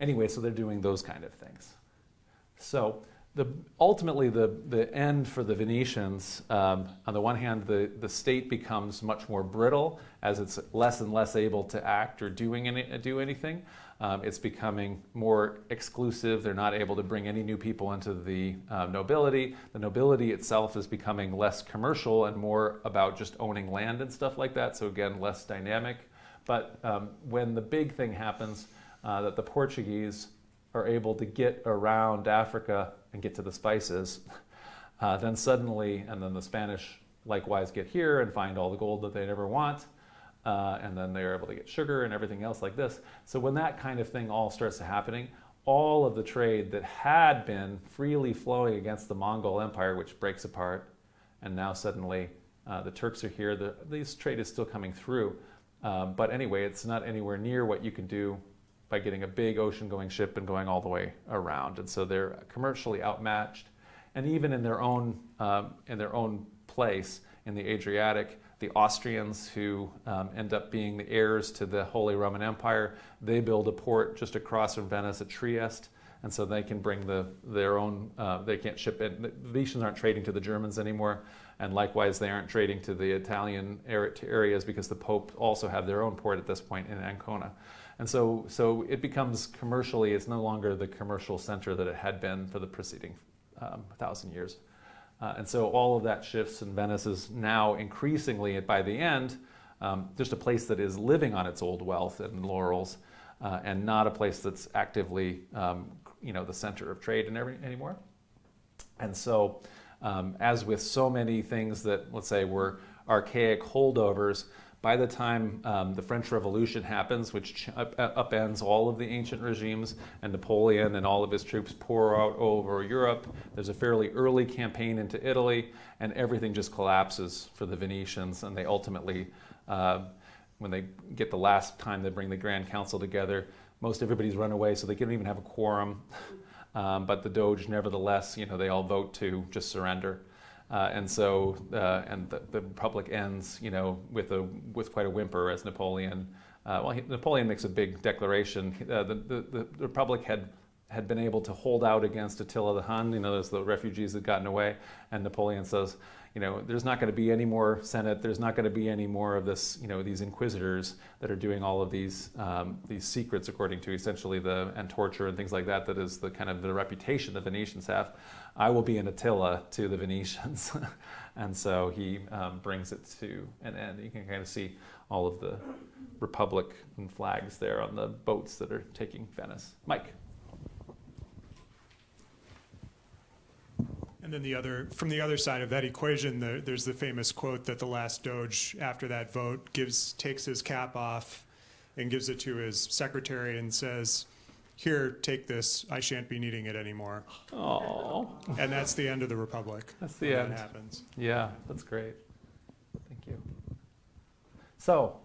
Anyway, so they're doing those kind of things. So ultimately the end for the Venetians, on the one hand, the state becomes much more brittle as it's less and less able to act or do anything. It's becoming more exclusive. They're not able to bring any new people into the nobility. The nobility itself is becoming less commercial and more about just owning land and stuff like that. So again, less dynamic. But when the big thing happens, that the Portuguese are able to get around Africa and get to the spices, then suddenly, and then the Spanish likewise get here and find all the gold that they never want. And then they're able to get sugar and everything else like this. So when that kind of thing all starts happening, all of the trade that had been freely flowing against the Mongol Empire, which breaks apart, and now suddenly the Turks are here. This trade is still coming through. But anyway, it's not anywhere near what you can do by getting a big ocean-going ship and going all the way around. And so they're commercially outmatched. And even in their own place, in the Adriatic, the Austrians, who end up being the heirs to the Holy Roman Empire, they build a port just across from Venice at Trieste, and so they can bring their own, they can't ship it. The Venetians aren't trading to the Germans anymore, and likewise they aren't trading to the Italian areas because the Pope also have their own port at this point in Ancona. And so it becomes commercially, it's no longer the commercial center that it had been for the preceding 1,000 years. And so all of that shifts, and Venice is now increasingly, by the end, just a place that is living on its old wealth and laurels, and not a place that's actively, you know, the center of trade and anymore. And so, as with so many things that, let's say, were archaic holdovers, by the time the French Revolution happens, which upends all of the ancient regimes, and Napoleon and all of his troops pour out over Europe, there's a fairly early campaign into Italy, and everything just collapses for the Venetians, and they ultimately, when they get the last time they bring the Grand Council together, most everybody's run away, so they don't even have a quorum. But the Doge, nevertheless, you know, they all vote to just surrender. And so, and the Republic ends, you know, with quite a whimper as Napoleon Napoleon makes a big declaration. The Republic had been able to hold out against Attila the Hun, as the refugees had gotten away, and Napoleon says, there's not going to be any more Senate, there's not going to be any more of this, these inquisitors that are doing all of these secrets according to essentially and torture and things like that, that is the kind of the reputation the Venetians have. I will be an Attila to the Venetians. And so he brings it to an end. You can kind of see all of the Republic and flags there on the boats that are taking Venice. Mike. And then from the other side of that equation, there's the famous quote that the last Doge, after that vote, takes his cap off and gives it to his secretary and says, "Here, take this. I shan't be needing it anymore." Aww. And that's the end of the Republic. That's the end. That happens. Yeah, that's great. Thank you. So,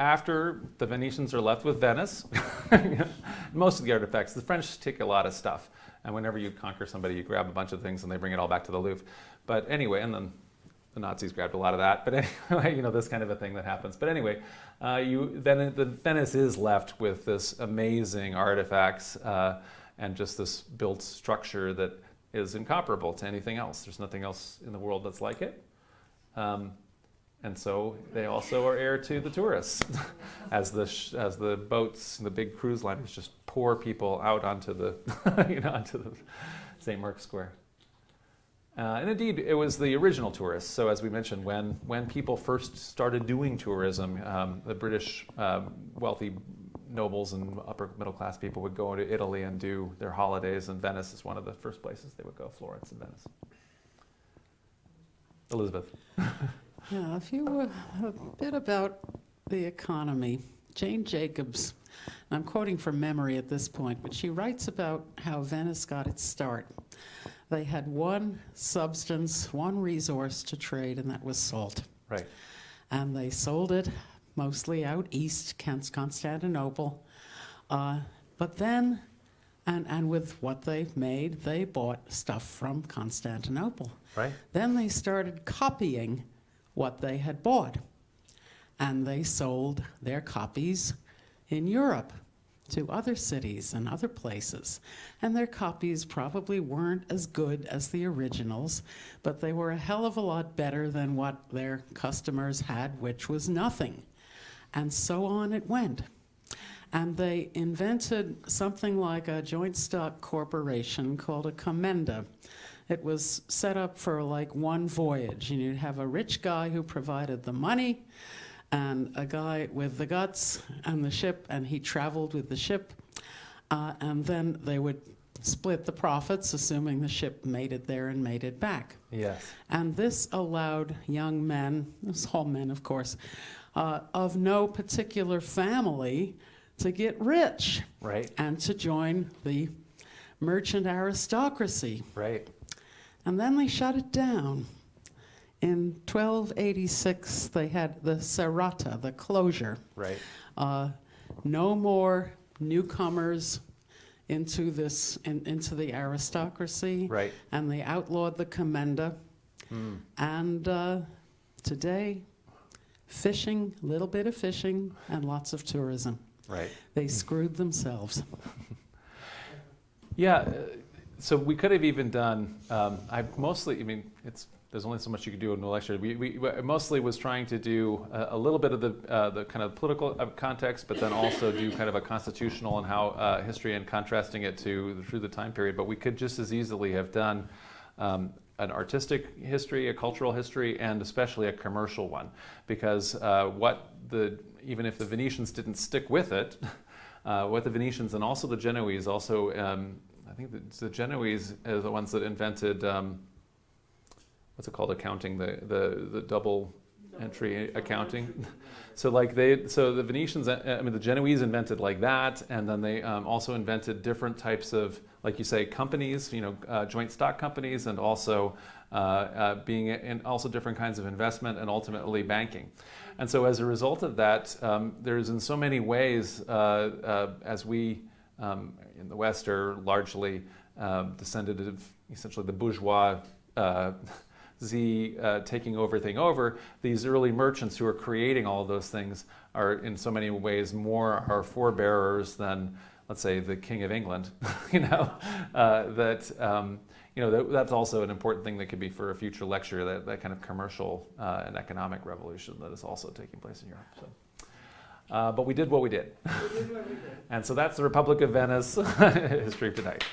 after the Venetians are left with Venice, most of the artifacts, the French take a lot of stuff. And whenever you conquer somebody, you grab a bunch of things and they bring it all back to the Louvre. But anyway, and then the Nazis grabbed a lot of that. But anyway, this kind of a thing that happens. But anyway, Venice is left with this amazing artifacts and just this built structure that is incomparable to anything else. There's nothing else in the world that's like it. And so they also are heir to the tourists as the boats, the big cruise liners just pour people out onto the, onto the St. Mark Square. And indeed, it was the original tourists. So as we mentioned, when people first started doing tourism, the British wealthy nobles and upper middle class people would go to Italy and do their holidays, and Venice is one of the first places they would go, Florence and Venice. Elizabeth. Yeah, if you were a bit about the economy, Jane Jacobs, and I'm quoting from memory at this point, but she writes about how Venice got its start. They had one substance, one resource to trade, and that was salt. Right. And they sold it mostly out east, Constantinople. But then, and with what they made, they bought stuff from Constantinople. Right. Then they started copying what they had bought, and they sold their copies in Europe to other cities and other places, and their copies probably weren't as good as the originals, but they were a hell of a lot better than what their customers had, which was nothing. And so on it went. And they invented something like a joint stock corporation called a commenda. It was set up for like one voyage, and you'd have a rich guy who provided the money and a guy with the guts and the ship, and he traveled with the ship. And then they would split the profits, assuming the ship made it there and made it back. Yes. And this allowed young men, it was all men of course, of no particular family to get rich. Right. And to join the merchant aristocracy. Right. And then they shut it down. In 1286, they had the serrata, the closure. Right. No more newcomers into this, into the aristocracy. Right. And they outlawed the commenda. Mm. And today, fishing, little bit of fishing, and lots of tourism. Right. They screwed themselves. Yeah. So we could have even done, there's only so much you could do in a lecture. We mostly was trying to do a little bit of the kind of political context, but then also do kind of a constitutional and how history and contrasting it to through the time period. But we could just as easily have done an artistic history, a cultural history, and especially a commercial one, because even if the Venetians didn't stick with it, what the Venetians and also the Genoese also. I think the Genoese are the ones that invented, what's it called, accounting, the double entry accounting. So like the Venetians, the Genoese invented like that, and then they also invented different types of, like you say, companies, joint stock companies, and also being in also different kinds of investment and ultimately banking. And so as a result of that, there's in so many ways, as we, in the West are largely descended of essentially the bourgeois Z taking over thing over, these early merchants who are creating all those things are in so many ways more our forebearers than, let's say, the King of England, you know, that's also an important thing that could be for a future lecture, that kind of commercial and economic revolution that is also taking place in Europe. So. But we did what we did. And so that's the Republic of Venice history of tonight.